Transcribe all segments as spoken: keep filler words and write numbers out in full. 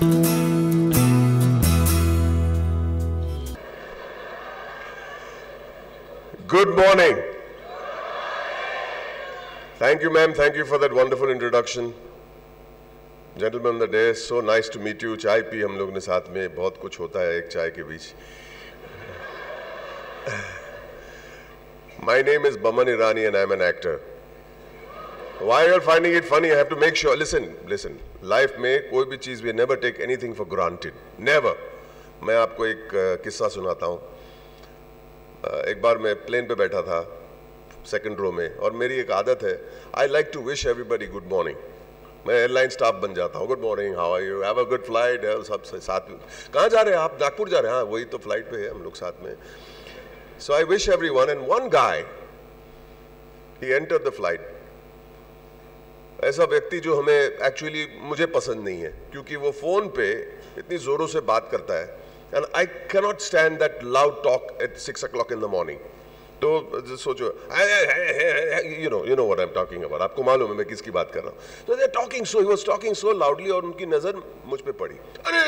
Good morning. Thank you, ma'am. Thank you for that wonderful introduction. Gentlemen on the day, so nice to meet you. चाय पी हम लोग ने साथ में, बहुत कुछ होता है एक चाय के बीच. My name is Boman Irani and I am an actor. Why you are finding it funny? I have to make sure. Listen, listen. Life में कोई भी चीज़, we never take anything for granted. Never. मैं आपको एक किस्सा सुनाता हूँ. एक बार मैं प्लेन पे बैठा था, सेकंड रो में, और मेरी एक आदत है, I like to wish everybody good morning. मैं एयरलाइन स्टाफ बन जाता हूँ. Good morning, how are you, have a good flight. सब साथ में. कहाँ जा रहे हैं आप? नागपुर जा रहे हैं? हाँ, वही तो फ्लाइट पे है हम लोग साथ में. So I wish everyone, and one guy, he entered the flight. ऐसा व्यक्ति जो हमें एक्चुअली मुझे पसंद नहीं है, क्योंकि वो फ़ोन पे इतनी ज़ोरों से बात करता है. And I cannot stand that loud talk at six o'clock in the morning. तो सोचो, you know you know what I am talking about. आपको मालूम है मैं किसकी बात कर रहा हूँ. तो they talking so, he was talking so loudly, और उनकी नज़र मुझ पर पड़ी. अरे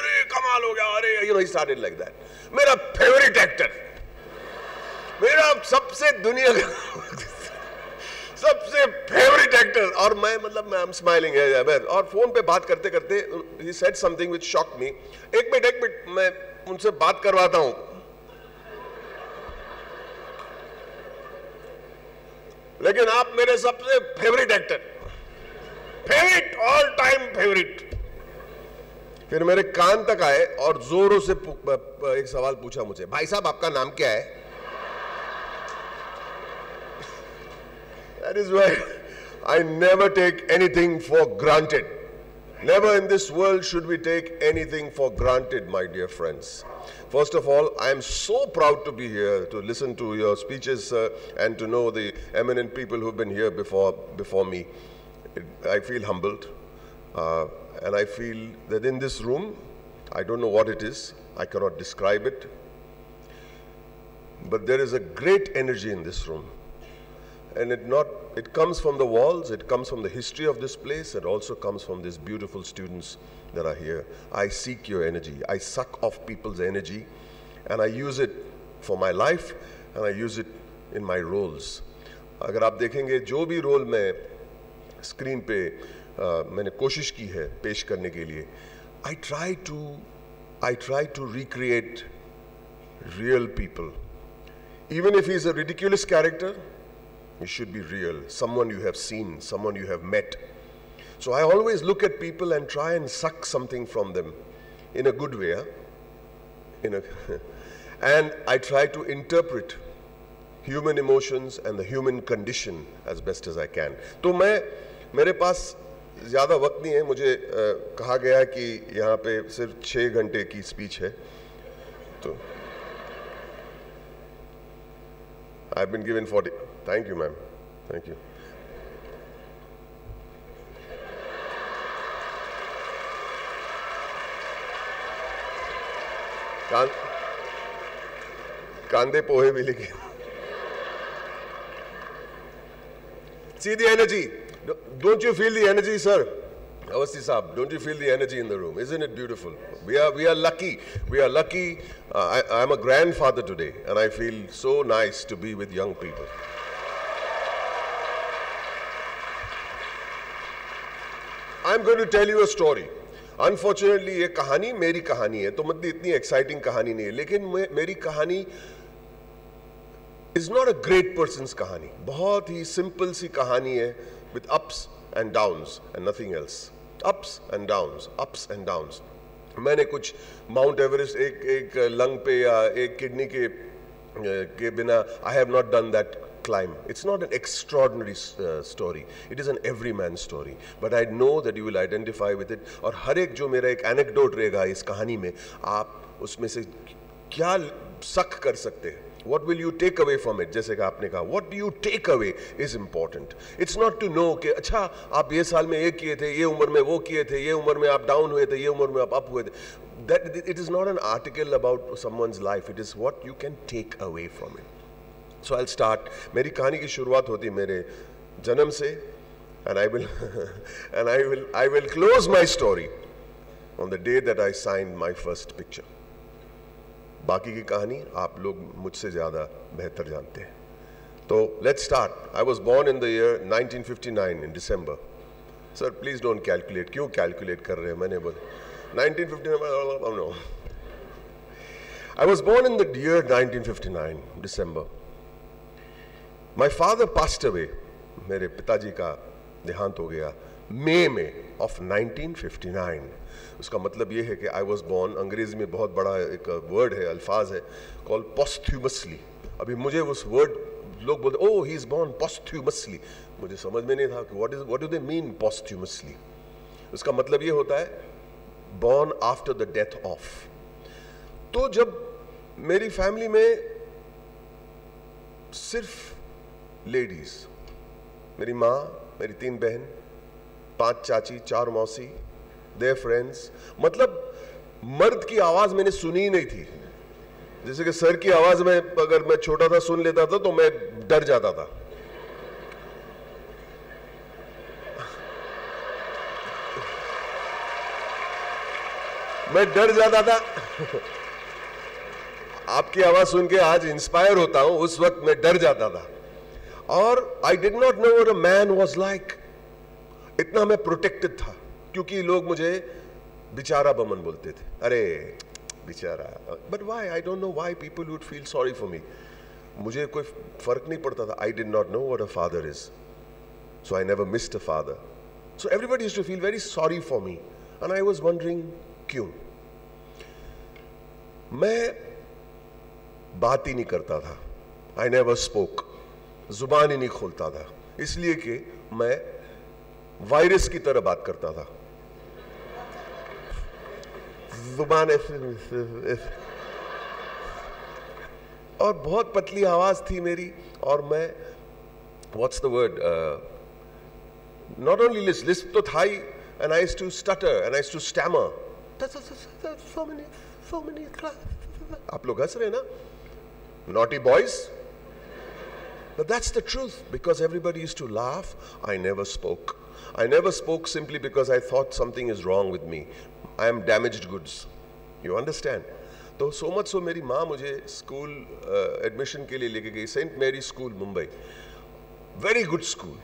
अरे कमाल हो गया, अरे you know, he started like that. मेरा फेवरेट एक्टर, मेरा सबसे दुनिया का सबसे फेवरेट एक्टर, और मैं मतलब मैं I'm smiling है. और फोन पे बात करते करते he said something which shocked me. एक मिनट एक मिनट मैं उनसे बात करवाता हूँ. लेकिन आप मेरे सबसे favourite actor, favourite, all time favourite. फिर मेरे कान तक आए और जोरों से एक सवाल पूछा मुझे, भाई साहब आपका नाम क्या है? That is why I never take anything for granted. Never in this world should we take anything for granted, my dear friends. First of all, I am so proud to be here, to listen to your speeches, sir, and to know the eminent people who have been here before, before me. It, I feel humbled, uh, and I feel that in this room, I don't know what it is, I cannot describe it, but there is a great energy in this room. And it not, it comes from the walls, it comes from the history of this place, it also comes from these beautiful students that are here. I seek your energy, I suck off people's energy, and I use it for my life, and I use it in my roles. अगर आप देखेंगे जो भी role मैं screen पे मैंने कोशिश की है पेश करने के लिए, I try to, I try to recreate real people. Even if he's a ridiculous character, it should be real, someone you have seen, someone you have met. So I always look at people and try and suck something from them in a good way. Huh? In a and I try to interpret human emotions and the human condition as best as I can. तो मैं मेरे पास ज़्यादा वक्त नहीं है. मुझे कहा गया कि यहाँ पे सिर्फ छः घंटे की स्पीच है. तो I've been given forty. Thank you, ma'am. Thank you. कान कांधे पोहे भी लेके. See the energy. Don't you feel the energy, sir? Awasthi Saab, don't you feel the energy in the room? Isn't it beautiful? Yes. We are, we are lucky. We are lucky. Uh, I am a grandfather today, and I feel so nice to be with young people. I'm going to tell you a story. Unfortunately, ये कहानी मेरी कहानी है, तो मतलब इतनी exciting कहानी नहीं है. लेकिन मे, मेरी कहानी is not a great person's कहानी. बहुत ही simple सी कहानी है, with ups and downs and nothing else. Ups and downs, ups and downs. मैंने कुछ माउंट एवरेस्ट एक एक लंग पे या एक किडनी के के बिना I have not done that climb. It's not an extraordinary uh, story. It is an everyman story. But I know that you will identify with it. और हर एक जो मेरा एक anecdote रहेगा इस कहानी में, आप उसमें से क्या सक कर सकते हैं? What will you take away from it? जैसे कि आपने कहा, what do you take away is important. It's not to know कि अच्छा आप ये साल में ये किए थे, ये उम्र में वो किए थे, ये उम्र में आप डाउन हुए थे, ये उम्र में आप अप हुए थे. That it is not an article about someone's life. It is what you can take away from it. So I'll start. मेरी कहानी की शुरुआत होती मेरे जन्म से, and I will and I will I will close my story on the day that I signed my first picture. बाकी की कहानी आप लोग मुझसे ज़्यादा बेहतर जानते हैं. तो let's start. I was born in the year nineteen fifty-nine in December. Sir, please don't calculate. क्यों calculate कर रहे हैं? मैंने बोला nineteen fifty-nine. No. I was born in the year nineteen fifty-nine December. My father passed away. मेरे पिताजी का देहांत हो गया मई में ऑफ nineteen fifty-nine. उसका मतलब ये है कि आई वॉज बॉर्न, अंग्रेजी में बहुत बड़ा एक वर्ड है, अल्फाज है, कॉल पोस्थ्यूमसली. अभी मुझे उस वर्ड लोग बोलते ओ ही इज बॉर्न पोस्थ्यूमसली, मुझे समझ में नहीं था कि what is what do they mean posthumously. उसका मतलब ये होता है born after the death of. तो जब मेरी फैमिली में सिर्फ लेडीज, मेरी माँ, मेरी तीन बहन, पांच चाची, चार मौसी, देयर फ्रेंड्स, मतलब मर्द की आवाज़ मैंने सुनी ही नहीं थी. जैसे कि सर की आवाज़ में अगर मैं छोटा था सुन लेता था तो मैं डर जाता था. मैं डर जाता था. आपकी आवाज़ सुन के आज इंस्पायर होता हूं, उस वक्त मैं डर जाता था. और I did not know what a man was like. इतना मैं प्रोटेक्टेड था क्योंकि लोग मुझे बेचारा बमन बोलते थे, अरे बेचारा. But why I don't know why people would feel sorry for me. मुझे कोई फर्क नहीं पड़ता था. I did not know what a father is, so I never missed a father. So everybody used to feel very sorry for me and I was wondering क्यों. मैं बात ही नहीं करता था. I never spoke. जुबान ही नहीं खोलता था इसलिए कि मैं वायरस की तरह बात करता था. जुबान और बहुत पतली आवाज थी मेरी. और मैं what's the word, not only list list तो था ही, and I used to stutter and I used to stammer. So many so many आप लोग हंस रहे हैं ना, naughty boys. But that's the truth, because everybody used to laugh. I never spoke. I never spoke simply because I thought something is wrong with me. I am damaged goods. You understand? So so much so, मेरी माँ मुझे school admission के लिए लेके गई Saint Mary school Mumbai. Very good school.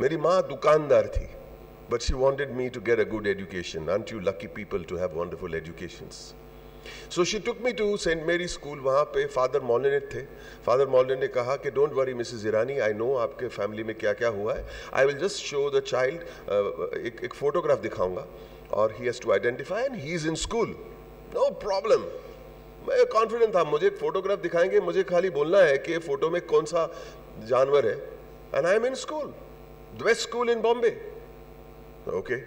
मेरी माँ दुकानदार थी, but she wanted me to get a good education. Aren't you lucky people to have wonderful educations? So she took me to saint Mary school. वहाँ पे father मॉलिनेट थे. Father मॉलिनेट ने कहा कि don't worry Mrs Irani, I know आपके family में क्या क्या हुआ है. I will just show the child, एक एक फोटोग्राफ दिखाऊंगा और he has to identify and he is in school, no problem. मैं कॉन्फिडेंट था, मुझे एक फोटोग्राफ दिखाएंगे, मुझे खाली बोलना है कि फोटो में कौन सा जानवर है and I am in school, best school in Bombay. Okay,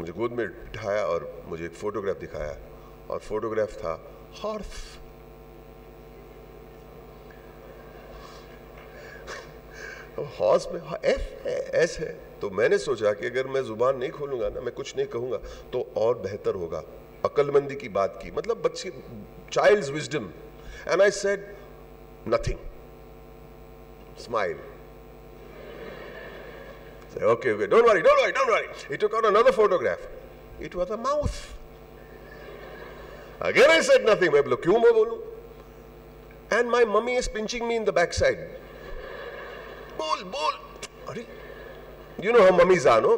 मुझे गोद में उठाया और मुझे एक फोटोग्राफ दिखाया और फोटोग्राफ था हॉर्स. हॉर्स में एफ है, एस है. तो मैंने सोचा कि अगर मैं जुबान नहीं खोलूंगा ना, मैं कुछ नहीं कहूंगा तो और बेहतर होगा. अक्लमंदी की बात की, मतलब बच्चे, child's wisdom. And I said nothing, smile. Okay okay, don't worry don't worry don't worry. He took out another photograph, it was a mouth. Again I said nothing. मैं बोला क्यों मैं बोलूं. And my mummy is pinching me in the backside. बोल बोल. अरे, you know how mummies are, no?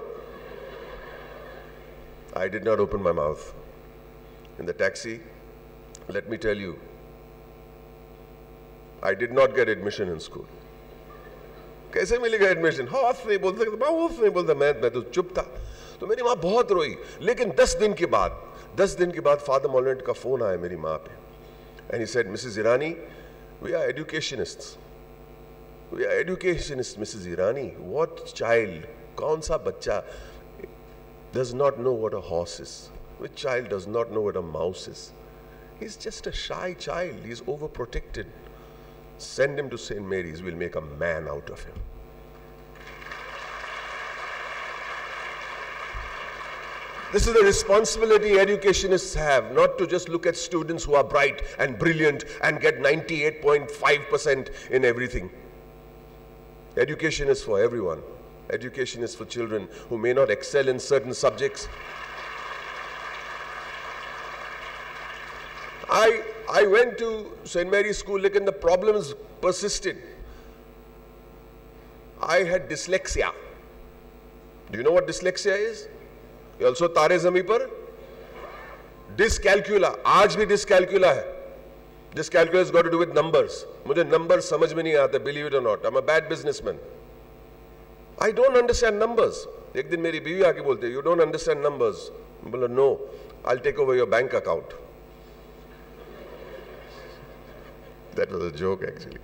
I did not open my mouth. In the taxi, let me tell you, I did not get admission in school. कैसे मिलेगा admission? हाथ नहीं बोल सकता, mouth नहीं बोलता. मैं मैं तो चुप था. तो मेरी माँ बहुत रोई. लेकिन दस दिन के बाद दस दिन के बाद फादर मॉलिनेट का फोन आया मेरी माँ पे. And he said Mrs Irani, we are educationists, we are educationist. Mrs Irani, what child, कौन सा बच्चा does not know what a horse is, which child does not know what a mouse is. He is just a shy child, he is over protected. Send him to saint Mary's, will make a man out of him. This is the responsibility educationists have, not to just look at students who are bright and brilliant and get ninety-eight point five percent in everything. Education is for everyone. Education is for children who may not excel in certain subjects. I, I went to Saint Mary's School, like, and the problems persisted. I had dyslexia. Do you know what dyslexia is? You also Taare Zameen Par? Dyscalculia. आज भी dyscalculia है. Dyscalculia has got to do with numbers. मुझे numbers समझ में नहीं आते, believe it or not. I'm a bad businessman. I don't understand numbers. एक दिन मेरी बीवी आके बोलती है, you don't understand numbers. मैं बोला, no, I'll take over your bank account. That was a joke, actually.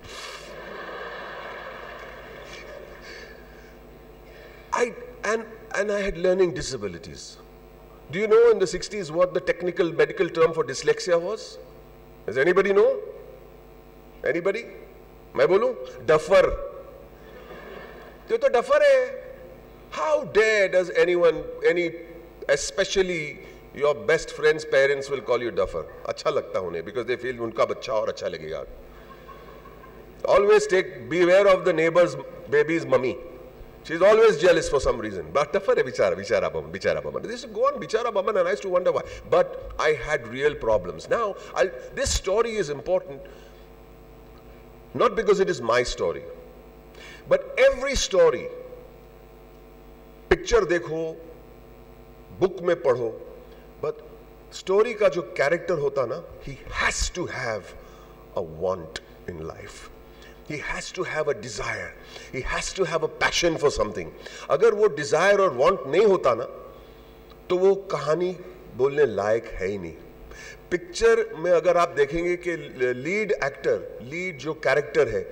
I, and, and I had learning disabilities. Do you know in the sixties what the technical medical term for dyslexia was? Does anybody know? Anybody? मैं बोलूँ? Duffer. तो तो duffer है. How dare does anyone, any, especially your best friend's parents will call you duffer. अच्छा लगता होने, because they feel उनका बच्चा और अच्छा लगेगा. Always take, beware of the neighbor's baby's mummy. She's always jealous for some reason. But tougher hai, bichara, bichara Boman, bichara Boman. They used to go on bichara Boman and I used to wonder why. But I had real problems. Now, I'll, this story is important, not because it is my story, but every story, picture dekho, book mein padho, but story ka jo character hota na, he has to have a want in life. He has to have a desire. He has to have a passion for something. अगर वो desire और want नहीं होता ना, तो वो कहानी बोलने लायक है ही नहीं. Picture में अगर आप देखेंगे कि lead actor, lead जो character है,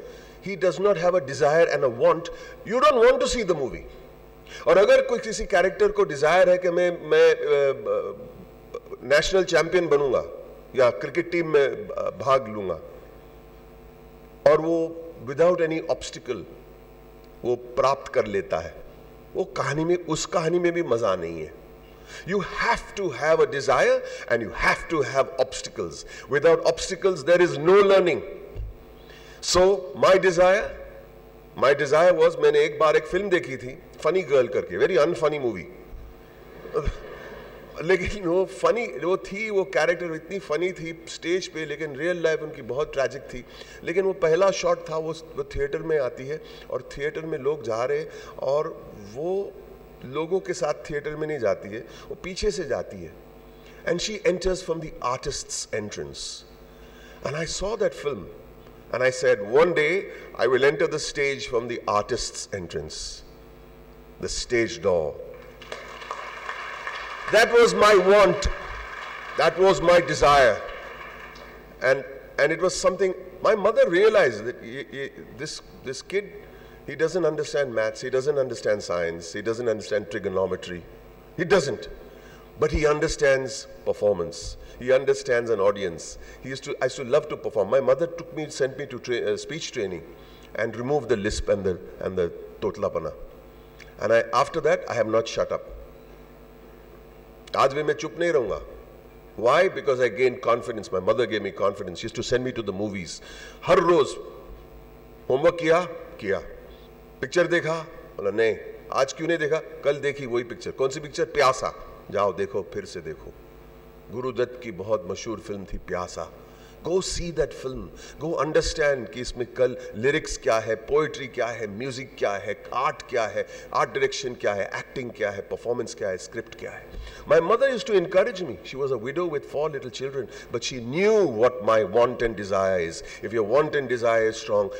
he does not have a desire and a want. You don't want to see the movie. और अगर कोई किसी character को desire है कि मैं मैं national champion बनूँगा या cricket team में भाग लूँगा, और वो without any obstacle वो प्राप्त कर लेता है, वो कहानी में उस कहानी में भी मजा नहीं है. You have to have a desire and you have to have obstacles. Without obstacles there is no learning. So my desire, my desire was, मैंने एक बार एक फिल्म देखी थी Funny Girl करके, very unfunny movie. लेकिन वो फनी वो थी, वो कैरेक्टर इतनी फनी थी स्टेज पे, लेकिन रियल लाइफ उनकी बहुत ट्रैजिक थी. लेकिन वो पहला शॉट था, वो वो थिएटर में आती है और थिएटर में लोग जा रहे हैं और वो लोगों के साथ थिएटर में नहीं जाती है, वो पीछे से जाती है. And she enters from the artists entrance. And I saw that film and I said, one day I will enter the stage from the artists entrance, the stage door. That was my want, that was my desire, and and it was something. My mother realized that he, he, this this kid, he doesn't understand maths, he doesn't understand science, he doesn't understand trigonometry, he doesn't, but he understands performance. He understands an audience. He used to I used to love to perform. My mother took me, sent me to tra uh, speech training, and removed the lisp and the and the totlapana, and I after that I have not shut up. आज भी मैं चुप नहीं रहूँगा. Why? Because I gained confidence. My mother gave me confidence. She used to send me to the movies. हर रोज homework किया किया पिक्चर देखा, बोला नहीं आज क्यों नहीं देखा, कल देखी वही पिक्चर. कौन सी पिक्चर? प्यासा. जाओ देखो, फिर से देखो. गुरुदत्त की बहुत मशहूर फिल्म थी प्यासा. Go see that film. Go understand कि इसमें कल lyrics क्या है, poetry क्या है, music क्या है, art क्या है, art direction क्या है, acting क्या है, performance क्या है, script क्या है. My mother used to encourage me. She was a widow with four little children, but she knew what my want and desire is. If your want and desire is strong,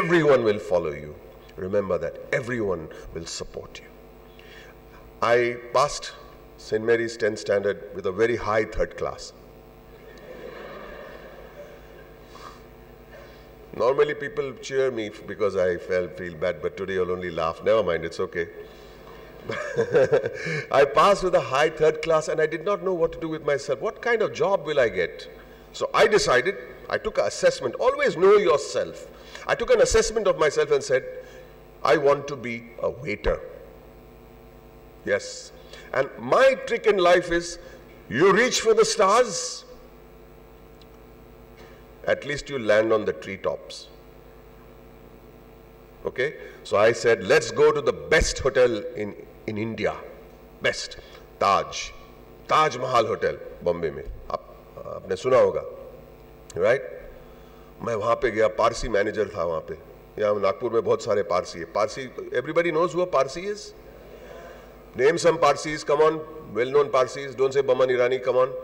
everyone will follow you. Remember that. Everyone will support you. I passed Saint Mary's tenth standard with a very high third class. Normally people cheer me because I feel, feel bad, but today you'll only laugh. Never mind, it's okay. I passed with a high third class and I did not know what to do with myself. What kind of job will I get? So I decided, I took an assessment. Always know yourself. I took an assessment of myself and said, I want to be a waiter. Yes. And my trick in life is, you reach for the stars, at least you land on the treetops. Okay? So I said, let's go to the best hotel in, in India. Best. Taj. Taj Mahal Hotel, Bombay mein. Aap, aapne suna hoga. Right. मैं वहाँ पे गया, Parsi manager था वहाँ पे, यहाँ नागपुर में बहुत सारे पारसी है। पारसी एवरीबडी नोज हुआ Parsi is, name some Parsis, come on, well known Parsis, don't say Boman Irani, come on,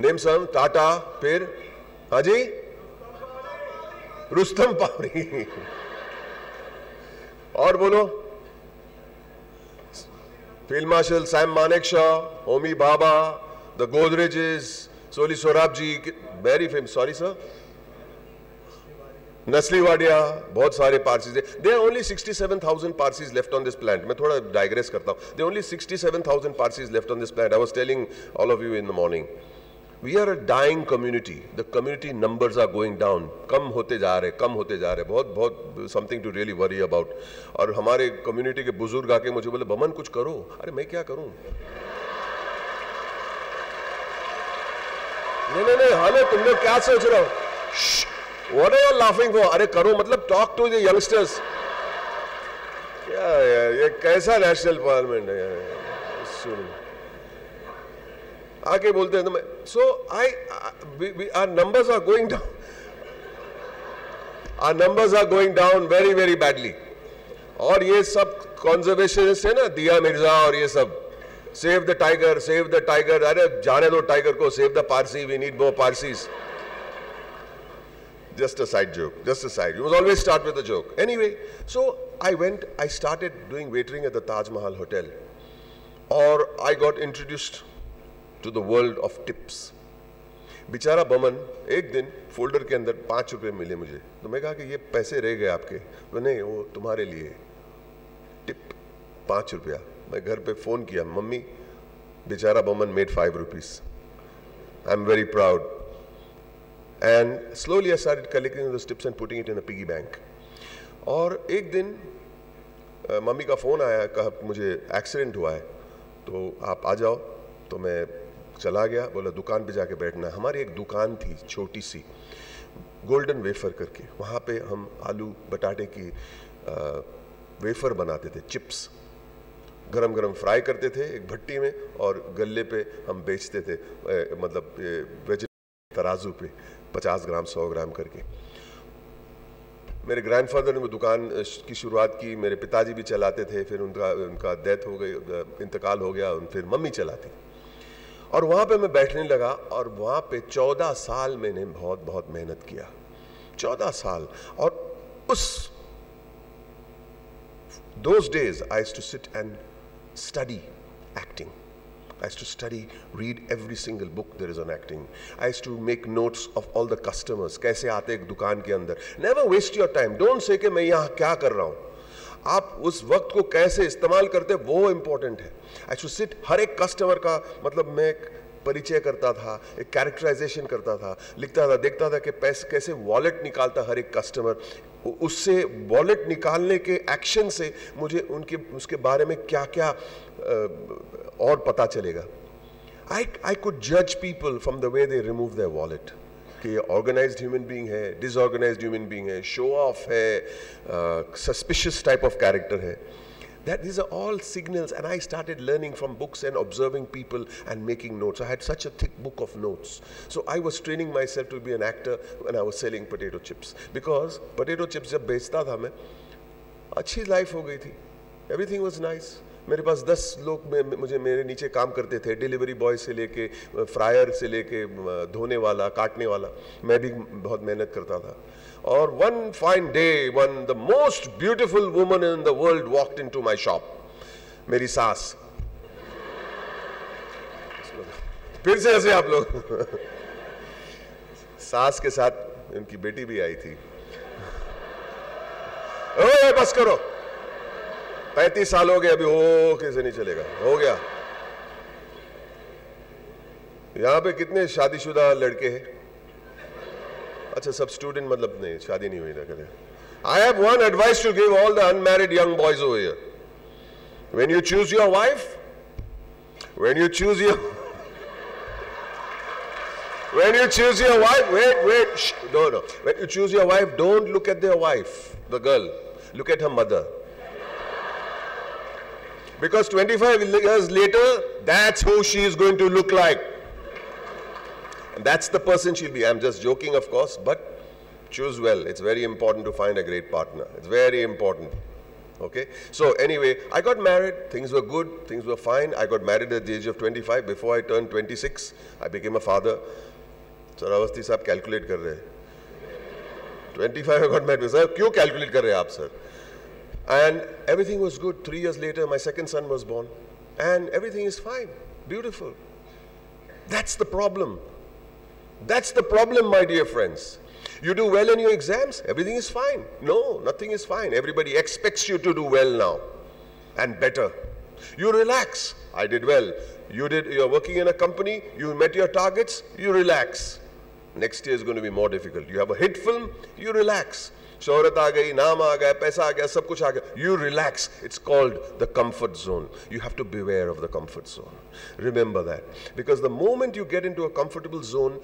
name some, Tata, फिर हाँ जी रुस्तम पौरी और बोलो field marshal Sam Manekshaw, Homi Bhabha, the गोदरेजेस, Soli Sorabjee, very famous, sorry sir, Nusli Wadia, बहुत सारे पारसीज है। They are only sixty-seven thousand Parsis left on this plant. मैं थोड़ा डाइग्रेस करता हूँ। They only sixty-seven thousand Parsis left on this plant. I was telling all of you in the morning, we are a dying community, the community numbers are going down, कम होते जा रहे, कम होते जा रहे, बहुत बहुत something to really worry about. और हमारे कम्युनिटी के बुजुर्ग आके मुझे बोले, बमन कुछ करो। अरे मैं क्या करूँ, नहीं नहीं नहीं, हाँ तुम लोग क्या सोच रहे हो, what are you laughing for, अरे करो, मतलब टॉक टू द यंगस्टर्स। क्या यार, ये कैसा नेशनल पार्लियामेंट है यार, सुन आके बोलते हैं तो मैं, so I our numbers are going down, our numbers are going down very very badly. और ये सब कॉन्जर्वेशनिस्ट है ना, दिया मिर्जा और ये सब, save the tiger, save the tiger, अरे जाने दो टाइगर को, save the Parsi, we need more Parsis. Just a side joke, just a side. You must always start with a joke. Anyway, so I went, I started doing waitering at the Taj Mahal Hotel, or I got introduced to the world of tips. बेचारा बमन एक दिन folder के अंदर पाँच रुपये मिले मुझे, तो मैं कहा कि ये पैसे रह गए आपके, तो नहीं वो तुम्हारे लिए टिप पाँच रुपया। मैं घर पे फ़ोन किया, मम्मी बेचारा Boman made five rupees, I am very proud. And slowly I started collecting those tips and putting it in a piggy bank. और एक दिन मम्मी का फ़ोन आया, कहा मुझे एक्सीडेंट हुआ है तो आप आ जाओ। तो मैं चला गया, बोला दुकान पे जाके बैठना। हमारी एक दुकान थी छोटी सी, गोल्डन वेफर करके, वहाँ पे हम आलू बटाटे की आ, वेफर बनाते थे, चिप्स गरम गरम फ्राई करते थे एक भट्टी में, और गल्ले पे हम बेचते थे, ए, मतलब वेजिटेबल तराजू पे पचास ग्राम सौ ग्राम करके। मेरे ग्रैंडफादर ने वो दुकान की शुरुआत की, मेरे पिताजी भी चलाते थे, फिर उनका उनका डेथ हो गई, इंतकाल हो गया, फिर मम्मी चलाती। और वहाँ पे मैं बैठने लगा, और वहाँ पे चौदह साल मैंने बहुत बहुत मेहनत किया, चौदह साल। और उस those days I used to sit and study acting, I used to study, read every single book there is on acting, I used to make notes of all the customers, कैसे आते एक दुकान के अंदर। Never waste your time, don't say कि मैं यहाँ क्या कर रहा हूँ, आप उस वक्त को कैसे इस्तेमाल करते वो इम्पोर्टेंट है। आई शुड सिट, हर एक कस्टमर का मतलब मैं एक परिचय करता था, एक कैरेक्टराइजेशन करता था, लिखता था, देखता था कि पैसे कैसे वॉलेट निकालता हर एक कस्टमर, उससे वॉलेट निकालने के एक्शन से मुझे उनके उसके बारे में क्या क्या और पता चलेगा। आई आई कुड जज people from the way they remove their wallet, कि ऑर्गेनाइज्ड ह्यूमन बीइंग है, डिसऑर्गेनाइज्ड ह्यूमन बीइंग है, शो ऑफ है, सस्पिशियस टाइप ऑफ कैरेक्टर है। That these are all signals, and I started learning from books and observing people and making notes. I had such a thick book of notes, so I was training myself to be an actor when I was selling potato chips. Because potato chips, जब बेचता था मैं, अच्छी life हो गई थी, everything was nice. मेरे पास दस लोग में मुझे मेरे नीचे काम करते थे, डिलीवरी बॉय से लेके फ्रायर से लेके धोने वाला, काटने वाला, मैं भी बहुत मेहनत करता था। और one fine day, one the most beautiful woman in the world walked into my shop, मेरी सास। फिर से ऐसे आप लोग सास के साथ उनकी बेटी भी आई थी। ओए बस करो, पैंतीस साल हो गए अभी, हो कैसे नहीं चलेगा, हो गया। यहाँ पे कितने शादीशुदा लड़के हैं, अच्छा सब स्टूडेंट, मतलब नहीं शादी नहीं हुई ना करें। I have one advice to give all the unmarried young boys over here, when you choose your wife, when you choose your When you choose your wife, wait, wait, shh, no, no. When you choose your wife, don't look at their wife, the girl. Look at her mother. Because twenty-five years later, that's who she is going to look like. that's the person she'll be. I'm just joking, of course, but choose well. It's very important to find a great partner. It's very important. Okay? So anyway, I got married. Things were good. Things were fine. I got married at the age of twenty-five. Before I turned twenty-six, I became a father. Sarvasti sahab calculate kar rahe. twenty-five I got married. Sir, kyun calculate kar rahe aap, sir? And everything was good. Three years later, my second son was born. And everything is fine. Beautiful. That's the problem. That's the problem, my dear friends. You do well in your exams, everything is fine. No, nothing is fine. Everybody expects you to do well now and better. You relax. I did well. You did, you're working in a company, you met your targets, you relax. Next year is going to be more difficult. You have a hit film, you relax. Shohrat aa gayi, naam aa gaya, paisa aa gaya, sab kuch aa gaya. You relax. It's called the comfort zone. You have to beware of the comfort zone. Remember that. Because the moment you get into a comfortable zone,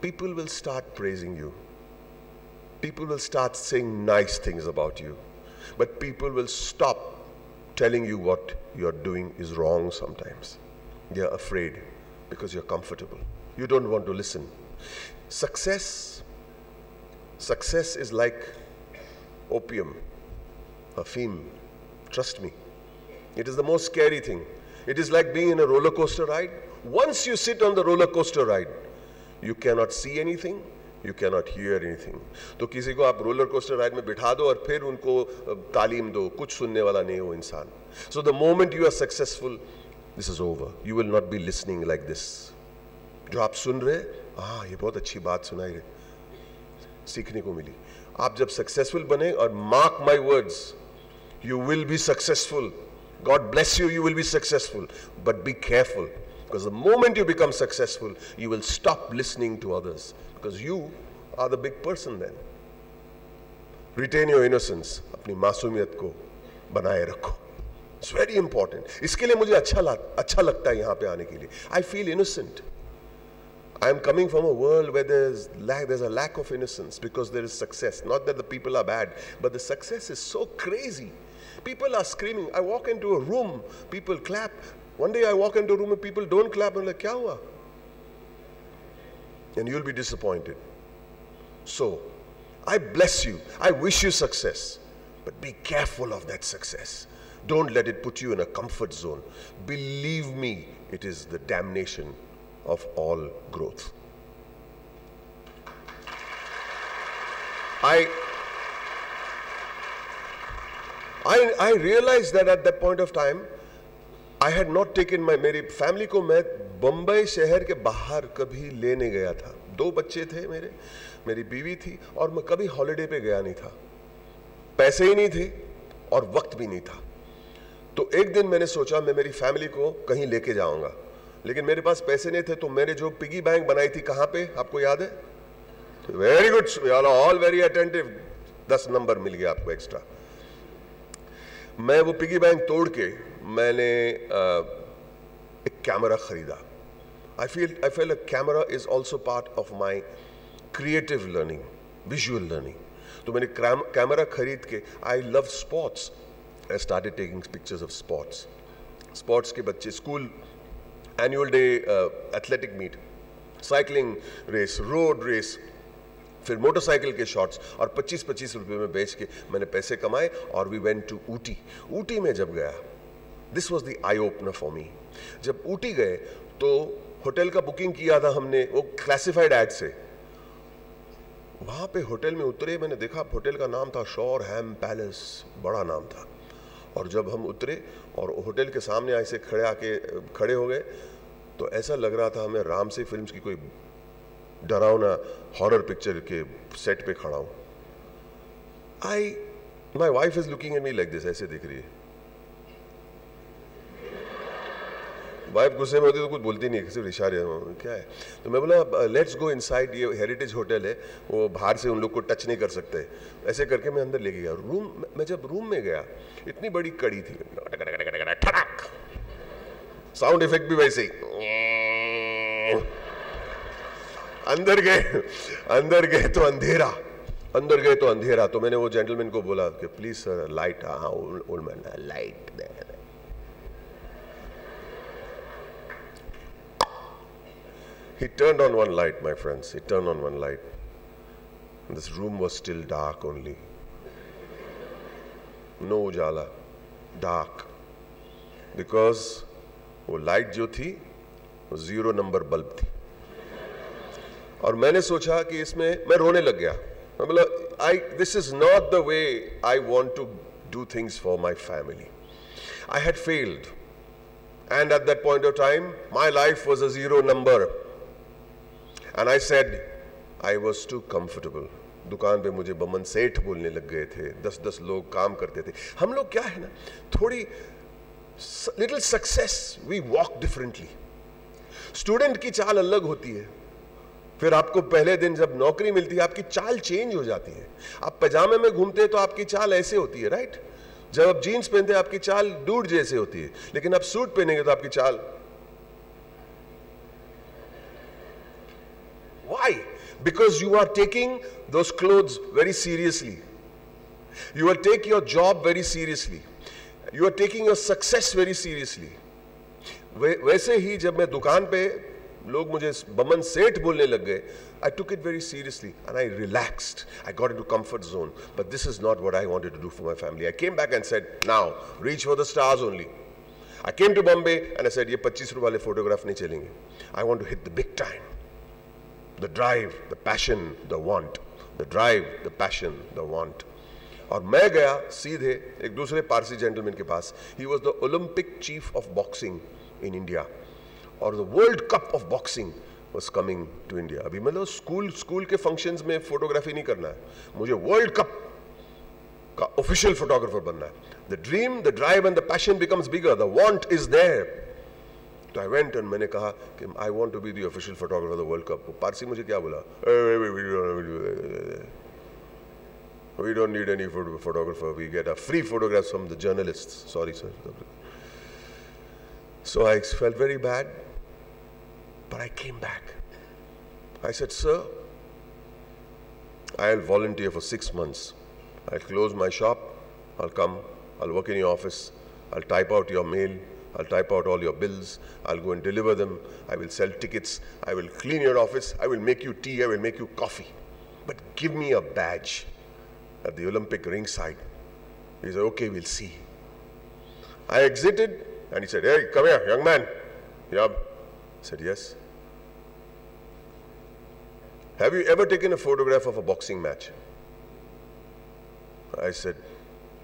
people will start praising you. People will start saying nice things about you. But people will stop telling you what you're doing is wrong sometimes. They're afraid because you're comfortable. You don't want to listen. Success. Success is like opium, morphine. Trust me. It is the most scary thing. It is like being in a roller coaster ride. Once you sit on the roller coaster ride, you cannot see anything, you cannot hear anything. So किसी को आप roller coaster ride में बिठा दो और फिर उनको तालीम दो, कुछ सुनने वाला नहीं हो इंसान. So the moment you are successful, this is over. You will not be listening like this. जो आप सुन रहे, हाँ ये बहुत अच्छी बात सुनाई रहे. सीखने को मिली. आप जब सक्सेसफुल बने और mark my words, you will be successful. God bless you, you will be successful. But be careful, because the moment you become successful, you will stop listening to others, because you are the big person then. Retain your innocence. अपनी मासूमियत को बनाए रखो. It's very important. इसके लिए मुझे अच्छा अच्छा लगता है यहाँ पे आने के लिए. I feel innocent. I am coming from a world where there's, lack, there's a lack of innocence because there is success. Not that the people are bad, but the success is so crazy. People are screaming. I walk into a room, people clap. One day I walk into a room and people don't clap. I'm like, kya hua? And you'll be disappointed. So, I bless you. I wish you success. But be careful of that success. Don't let it put you in a comfort zone. Believe me, it is the damnation of all growth. I, I, I realized that at that point of time, I had not taken my, मेरी family को मैं बम्बई शहर के बाहर कभी लेने गया था. दो बच्चे थे मेरे, मेरी बीवी थी, और मैं कभी हॉलिडे पे गया नहीं था. पैसे ही नहीं थे और वक्त भी नहीं था. तो एक दिन मैंने सोचा मैं मेरी फैमिली को कहीं लेके जाऊंगा, लेकिन मेरे पास पैसे नहीं थे. तो मैंने जो पिगी बैंक बनाई थी, कहाँ पे आपको याद है? Very good, you are all very attentive. दस नंबर मिल गया आपको एक्स्ट्रा. मैं वो पिगी बैंक तोड़ के मैंने uh, एक कैमरा खरीदा. I feel I feel a camera is also part of my creative learning, visual learning. तो मैंने कैमरा खरीद के, I love sports, I started taking pictures of sports. Sports के बच्चे, school annual day uh, athletic meet, cycling race, road race, फिर motorcycle के shots, और पच्चीस पच्चीस रुपए में बेच के मैंने पैसे कमाए. और we went to Ooty. Ooty में जब गया, this was the eye opener for me. जब ऊटी गए तो होटल का बुकिंग किया था हमने वो क्लासिफाइड एड से. वहाँ पे होटल में उतरे, मैंने देखा होटल का नाम था शोर हैम पैलेस, बड़ा नाम था. और जब हम उतरे और होटल के सामने ऐसे खड़े आके खड़े हो गए, तो ऐसा लग रहा था हमें राम से फिल्म्स की कोई डरावना हॉरर पिक्चर के सेट पे खड़ा हूँ. I my wife is looking at me like this, ऐसे दिख रही है. वाइफ गुस्से में होती तो कुछ बोलती नहीं है, सिर्फ इशारे क्या है. तो मैं बोला लेट्स गो इनसाइड, ये हेरिटेज होटल है, वो बाहर से उन लोग को टच नहीं कर सकते. ऐसे करके मैं अंदर लेके गया रूम. मैं जब रूम में गया, इतनी बड़ी कड़ी थी, ठड़क, साउंड इफेक्ट भी वैसे ही. अंदर गए, अंदर गए तो अंधेरा, अंदर गए तो अंधेरा. तो मैंने वो जेंटलमैन को बोला कि प्लीज सर लाइट. हाँ old man, light. He turned on one light, my friends. He turned on one light. And this room was still dark only. No ujala. Dark. Because वो light जो थी, वो zero number bulb थी. और मैंने सोचा कि इसमें मैं रोने लग गया. मैं बोला, I this is not the way I want to do things for my family. I had failed. And at that point of time, my life was a zero number. And I said, I was too comfortable. दुकान पे मुझे बमन सेठ बोलने लग गए थे. दस दस लोग काम करते थे. हम लोग क्या है ना, थोड़ी little success, we walk differently. Student की चाल अलग होती है. फिर आपको पहले दिन जब नौकरी मिलती है, आपकी चाल चेंज हो जाती है. आप पजामे में घूमते हैं तो आपकी चाल ऐसे होती है, राइट? जब आप जीन्स पहनते हैं आपकी चाल दूर जैसे होती है, लेकिन आप सूट पहनेंगे तो आपकी चाल. Why? Because you are taking those clothes very seriously. You will take your job very seriously. You are taking your success very seriously. वैसे ही जब मैं दुकान पे लोग मुझे बमन सेठ बोलने लग गए, I took it very seriously and I relaxed. I got into comfort zone. But this is not what I wanted to do for my family. I came back and said, now, reach for the stars only. I came to Bombay and I said, ये पच्चीस रुपए वाले photograph नहीं चलेंगे. I want to hit the big time. The drive, the passion, the want. The drive, the passion, the want. और मैं गया सीधे एक दूसरे पारसी जेंटलमैन के पास. He was the Olympic chief of boxing in India. और the World Cup of Boxing was coming to India. अभी मतलब स्कूल स्कूल के फंक्शंस में फोटोग्राफी नहीं करना है, मुझे वर्ल्ड कप का ऑफिशियल फोटोग्राफर बनना है. The dream, the drive and the passion becomes bigger. The want is there. So I went and मैंने कहा कि I want to be the official photographer of the World Cup. Parsi मुझे क्या बोला? We don't need any photographer. We get a free photographs from the journalists. Sorry, sir. So I felt very bad. But I came back. I said, sir, I'll volunteer for six months. I'll close my shop. I'll come. I'll work in your office. I'll type out your mail. I'll type out all your bills. I'll go and deliver them. I will sell tickets. I will clean your office. I will make you tea. I will make you coffee. But give me a badge at the Olympic ringside. He said, okay, we'll see. I exited and he said, hey, come here, young man. Yep. I said, yes. Have you ever taken a photograph of a boxing match? I said,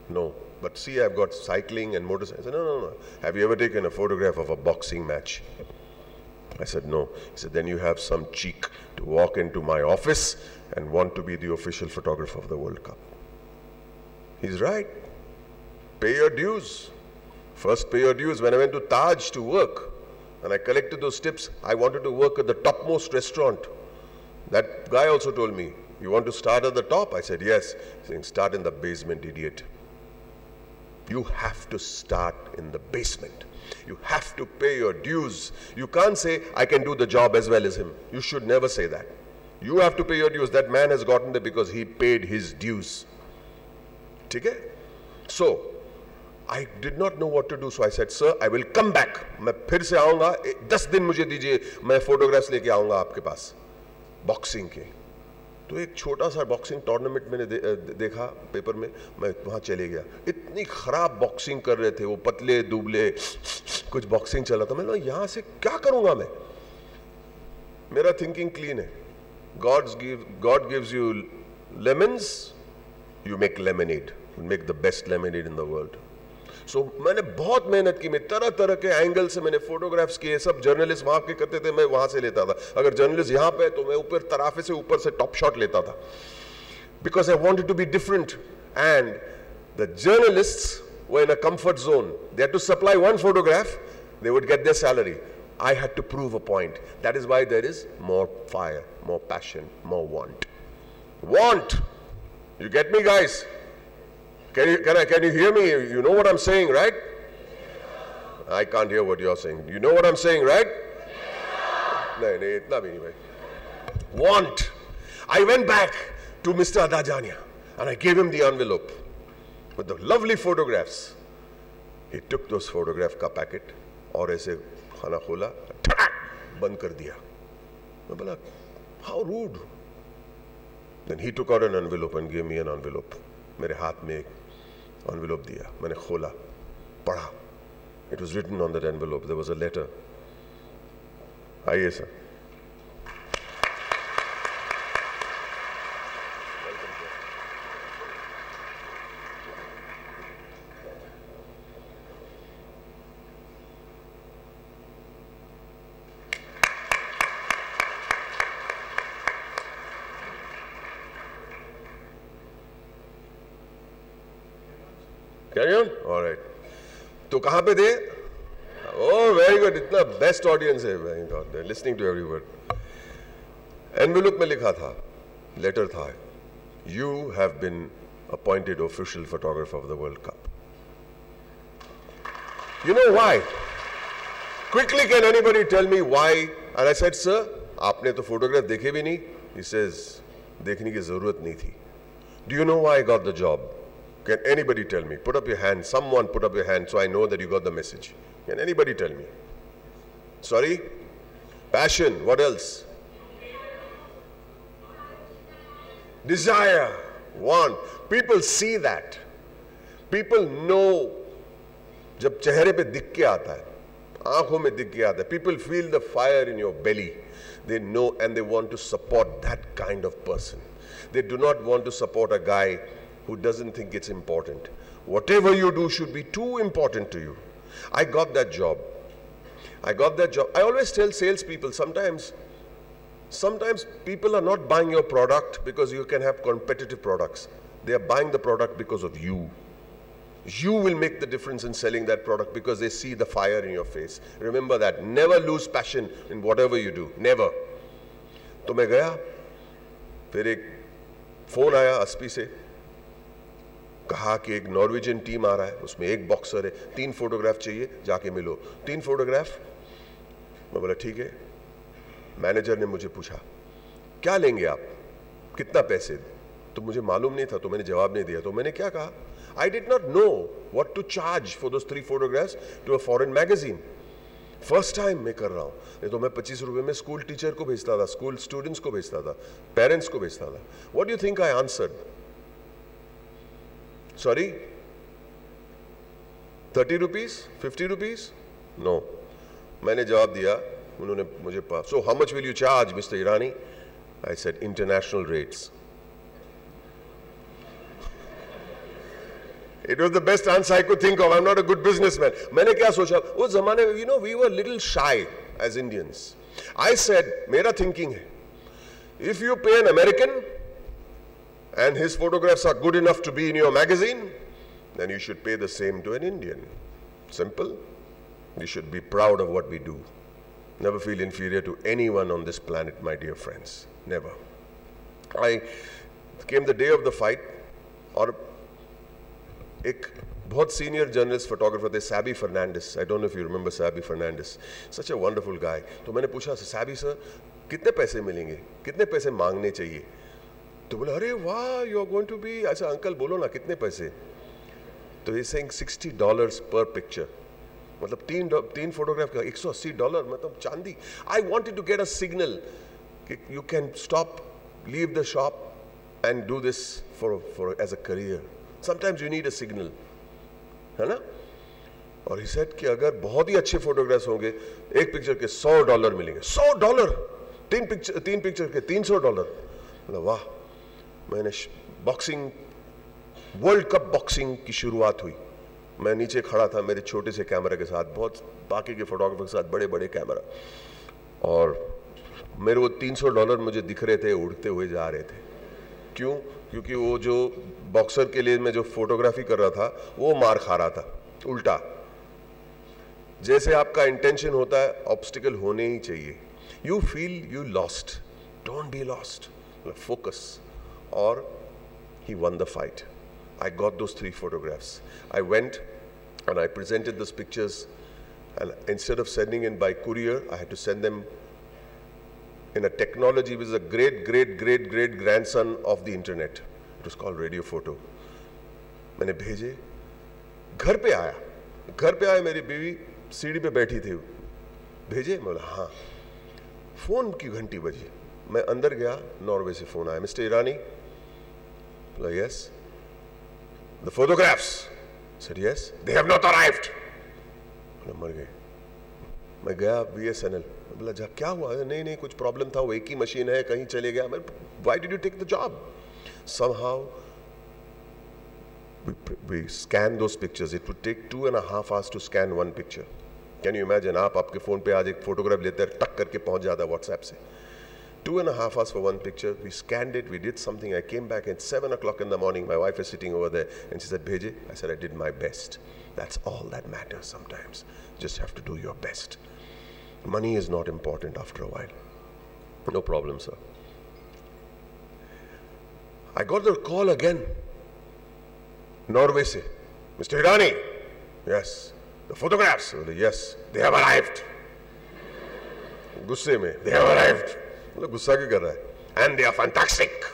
no. But see, I've got cycling and motorcycle. I said, no, no, no. Have you ever taken a photograph of a boxing match? I said, no. He said, then you have some cheek to walk into my office and want to be the official photographer of the World Cup. He's right. Pay your dues. First pay your dues. When I went to Taj to work, and I collected those tips, I wanted to work at the topmost restaurant. That guy also told me, you want to start at the top? I said, yes. He's saying, start in the basement, idiot. You have to start in the basement. You have to pay your dues. You can't say, I can do the job as well as him. You should never say that. You have to pay your dues. That man has gotten there because he paid his dues. Okay? So, I did not know what to do, so I said, sir, I will come back. मैं फिर से आऊँगा. दस दिन मुझे दीजिए, मैं photographs लेके आऊँगा आपके पास. Boxing के. तो एक छोटा सा boxing tournament मैंने देखा paper में. मैं वहाँ चले गया. इतनी खराब boxing कर रहे थे. वो पतले दुबले कुछ boxing चला था. मैंने बोला यहाँ से क्या करूँगा मैं? मेरा thinking clean है. God's give God gives you lemons, you make lemonade. You make the best lemonade in the world. So मैंने बहुत मेहनत की. मैं तरह तरह के एंगल से मैंने फोटोग्राफ्स किए. सब जर्नलिस्ट वहाँ के करते थे, मैं वहाँ से लेता था. अगर जर्नलिस्ट यहाँ पे तो मैं ऊपर तराफे से ऊपर से टॉप शॉट लेता था. Because I wanted to be different. And the journalists were in a comfort zone. They had to supply one photograph, they would get their salary. I had to prove a point. That is why there is more fire, more passion, more want. Want! You get me, guys? Can you, can I, can you hear me? You know what I'm saying, right? Yeah. I can't hear what you're saying. You know what I'm saying, right? No, no, it's not anyway. Want. I went back to Mister Adajania and I gave him the envelope with the lovely photographs. He took those photograph ka packet aur aise khana khola, band kar diya. I was like, how rude. Then he took out an envelope and gave me an envelope. मेरे हाथ में एक envelope दिया. मैंने खोला, पढ़ा. It was written on that envelope. There was a letter. आइए sir. Carry on? All right. So, where were they? Oh, very good. It's the best audience. They're listening to every word. Envelope mein likha tha, letter tha, you have been appointed official photographer of the World Cup. You know why? Quickly, can anybody tell me why? And I said, sir, aapne to photograph dekhe bhi nahi. He says, dekhne ki zarurat nahi thi. Do you know why I got the job? Can anybody tell me? Put up your hand. Someone put up your hand so I know that you got the message. Can anybody tell me? Sorry? Passion. What else? Desire. Want. People see that. People know. Jab chehre pe dikh ke aata hai, aankhon mein dikh ke aata hai, people feel the fire in your belly. They know and they want to support that kind of person. They do not want to support a guy who doesn't think it's important. Whatever you do should be too important to you. I got that job. I got that job. I always tell salespeople, sometimes, sometimes people are not buying your product because you can have competitive products. They are buying the product because of you. You will make the difference in selling that product because they see the fire in your face. Remember that. Never lose passion in whatever you do. Never. So I went. Then a phone came from Aspi. कहा कि एक Norwegian team आ रहा है, उसमें एक boxer है, तीन photograph चाहिए, जाके मिलो. तीन फोटोग्राफ. मैं बोला ठीक है. मैनेजर ने मुझे पूछा क्या लेंगे आप, कितना पैसे. तो मुझे मालूम नहीं था तो मैंने जवाब नहीं दिया. तो मैंने क्या कहा, I did not know what to charge for those three photographs to a foreign magazine. First time मैं कर रहा हूँ. नहीं तो मैं पच्चीस रुपये में स्कूल टीचर को भेजता था, स्कूल स्टूडेंट्स को भेजता था, पेरेंट्स को भेजता था. What do you think I answered? Sorry? thirty rupees? fifty rupees? No. मैंने जवाब दिया, उन्होंने मुझे पास. So how much will you charge, Mister Irani? I said international rates. It was the best answer I could think of. I'm not a good businessman. मैंने क्या सोचा? उस ज़माने में, you know, we were little shy as Indians. I said, मेरा thinking है, if you pay an American and his photographs are good enough to be in your magazine, then you should pay the same to an Indian. Simple. We should be proud of what we do. Never feel inferior to anyone on this planet, my dear friends. Never. I came the day of the fight, or ek bahut senior journalist photographer the Sabi Fernandez. I don't know if you remember Sabi Fernandez. Such a wonderful guy. To maine pucha, Sabi sir, kitne paise milenge? Kitne paise mangne chahiye? तो बोला अरे वाह, you are going to be. अच्छा uncle बोलो ना कितने पैसे. तो he saying sixty dollars per picture. मतलब तीन तीन फोटोग्राफ का एक सौ अस्सी डॉलर, मतलब चांदी. I wanted to get a signal कि you can stop, leave the shop and do this for for as a career. Sometimes you need a signal, है ना. और ही सेड कि अगर बहुत ही अच्छे फोटोग्राफ्स होंगे, एक पिक्चर के सौ डॉलर मिलेंगे. सौ डॉलर तीन पिक्चर तीन पिक्चर के तीन सौ डॉलर मतलब वाह. मैंने बॉक्सिंग, वर्ल्ड कप बॉक्सिंग की शुरुआत हुई. मैं नीचे खड़ा था मेरे छोटे से कैमरा के साथ, बहुत बाकी के फोटोग्राफर के साथ बड़े बड़े कैमरा, और मेरे वो तीन सौ डॉलर मुझे दिख रहे थे उड़ते हुए जा रहे थे. क्यों? क्योंकि वो जो बॉक्सर के लिए मैं जो फोटोग्राफी कर रहा था वो मार खा रहा था उल्टा. जैसे आपका इंटेंशन होता है ऑब्स्टिकल होने ही चाहिए. You feel you lost, don't be lost, focus. Or he won the fight. I got those three photographs. I went and I presented those pictures, and instead of sending in by courier, I had to send them in a technology which was a great, great, great, great grandson of the internet. It was called radio photo. मैंने भेजे, घर पे आया, घर पे आया मेरी बीवी सीढ़ी पे बैठी थी. भेजे? मैं बोला हाँ. फ़ोन की घंटी बजी, मैं अंदर गया, नॉर्वे से फ़ोन आया, Mr Irani, yes, the photographs, sir yes, they have not arrived, मर गए। मैं गया बी एस एन एल, बोला जा क्या हुआ, नहीं नहीं कुछ प्रॉब्लम था, वो एक ही मशीन है, कहीं चले गया। मैं why did you take the job, somehow we, we scan those pictures, it would take two and a half hours to scan one picture. Can you imagine, आप आपके फ़ोन पे आज एक फोटोग्राफ लेते हैं, टक करके पहुंच जाता है व्हाट्सएप से, two and a half hours for one picture, we scanned it, we did something, I came back at seven o'clock in the morning, my wife is sitting over there and she said, Bheje, I said I did my best, that's all that matters sometimes, just have to do your best. Money is not important after a while. No problem sir. I got the call again, Norway say, Mister Irani, yes, the photographs, yes, they have arrived. गुस्से में, they have arrived, मतलब गुस्सा क्यों कर रहा है? And they are fantastic.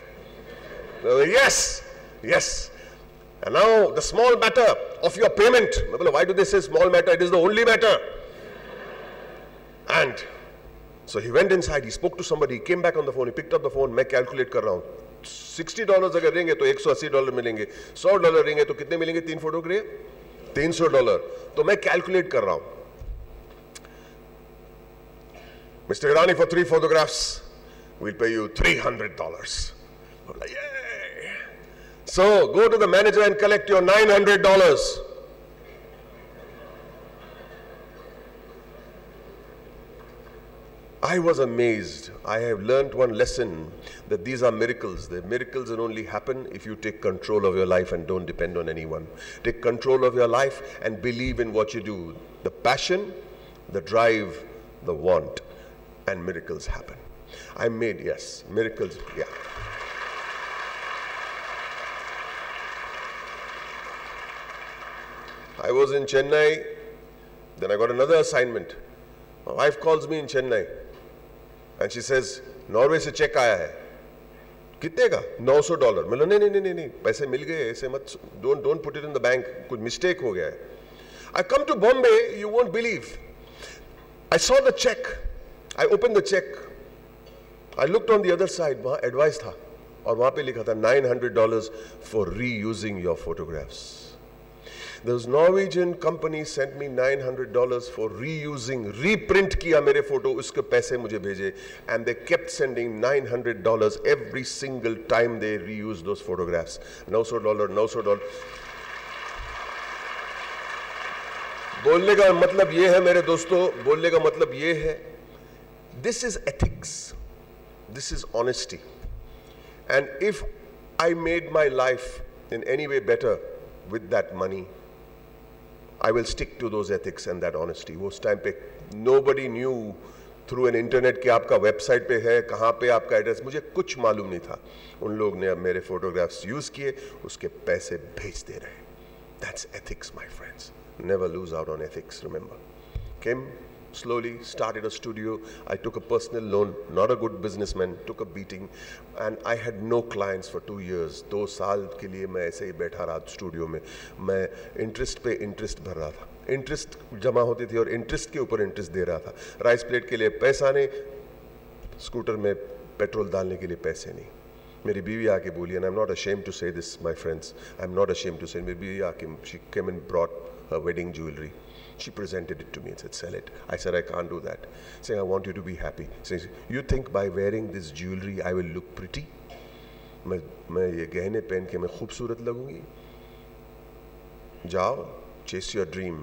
Yes, yes. And now the small matter of your payment. मतलब why do they say small matter? It is the only matter. And so he went inside, he spoke to somebody, he came back on the phone, he picked up the phone, मैं calculate कर रहा हूँ. Sixty dollar अगर रहेंगे तो एक सौ अस्सी डॉलर मिलेंगे, सौ डॉलर रहेंगे तो कितने मिलेंगे तीन फोटो के लिए? तीन सौ डॉलर तो मैं कैलकुलेट कर रहा हूं. Mr Irani for three photographs will pay you three hundred dollars. So go to the manager and collect your nine hundred dollars. I was amazed. I have learnt one lesson that these are miracles. The miracles will only happen if you take control of your life and don't depend on anyone. Take control of your life and believe in what you do. The passion, the drive, the want, and miracles happen. I made, yes, miracles, yeah. I was in Chennai, then I got another assignment. My wife calls me in Chennai. And she says, Norway से cheque आया है. कितने का? नौ सौ dollar. मतलब नहीं नहीं नहीं नहीं पैसे मिल गए, ऐसे मत, don't don't put it in the bank, कुछ मिस्टेक हो गया है. I come to Bombay, you won't believe. I saw the cheque, I open the cheque, I looked on the other side, वहाँ एडवाइस था और वहाँ पे लिखा था nine hundred dollars for reusing your photographs. This Norwegian company sent me nine hundred dollars for reusing, reprint किया मेरे photo, उसके पैसे मुझे भेजे. And they kept sending nine hundred dollars every single time they reused those photographs. नौ सौ dollar नौ सौ dollar. बोलने का मतलब ये है मेरे दोस्तों, बोलने का मतलब ये है, this is ethics, this is honesty. And if I made my life in any way better with that money, I will stick to those ethics and that honesty. उस टाइम पे nobody knew through an internet कि आपका website पे है, कहाँ पे आपका address, मुझे कुछ मालूम नहीं था. उन लोग ने अब मेरे फोटोग्राफ्स यूज़ किए, उसके पैसे भेजते रहे. That's ethics, my friends. Never lose out on ethics, remember. Came slowly, started a studio. I took a personal loan, not a good businessman, took a beating, and I had no clients for two years. दो साल के लिए मैं ऐसे ही बैठा रहा studio में, मैं इंटरेस्ट पे इंटरेस्ट भर रहा था, इंटरेस्ट जमा होती थी और इंटरेस्ट के ऊपर इंटरेस्ट दे रहा था. राइस प्लेट के लिए पैसा नहीं, स्कूटर में पेट्रोल डालने के लिए पैसे नहीं. मेरी बीवी आके बोली, and I am not ashamed to say this my friends, I am not ashamed to say, मेरी बीवी आके, she came and brought her wedding jewellery. She presented it to me and said, sell it. I said, I can't do that. Saying, I want you to be happy. Saying, you think by wearing this jewelry, I will look pretty? मैं मैं ये गहने पहन के मैं खूबसूरत लगूंगी? जाओ, chase your dream.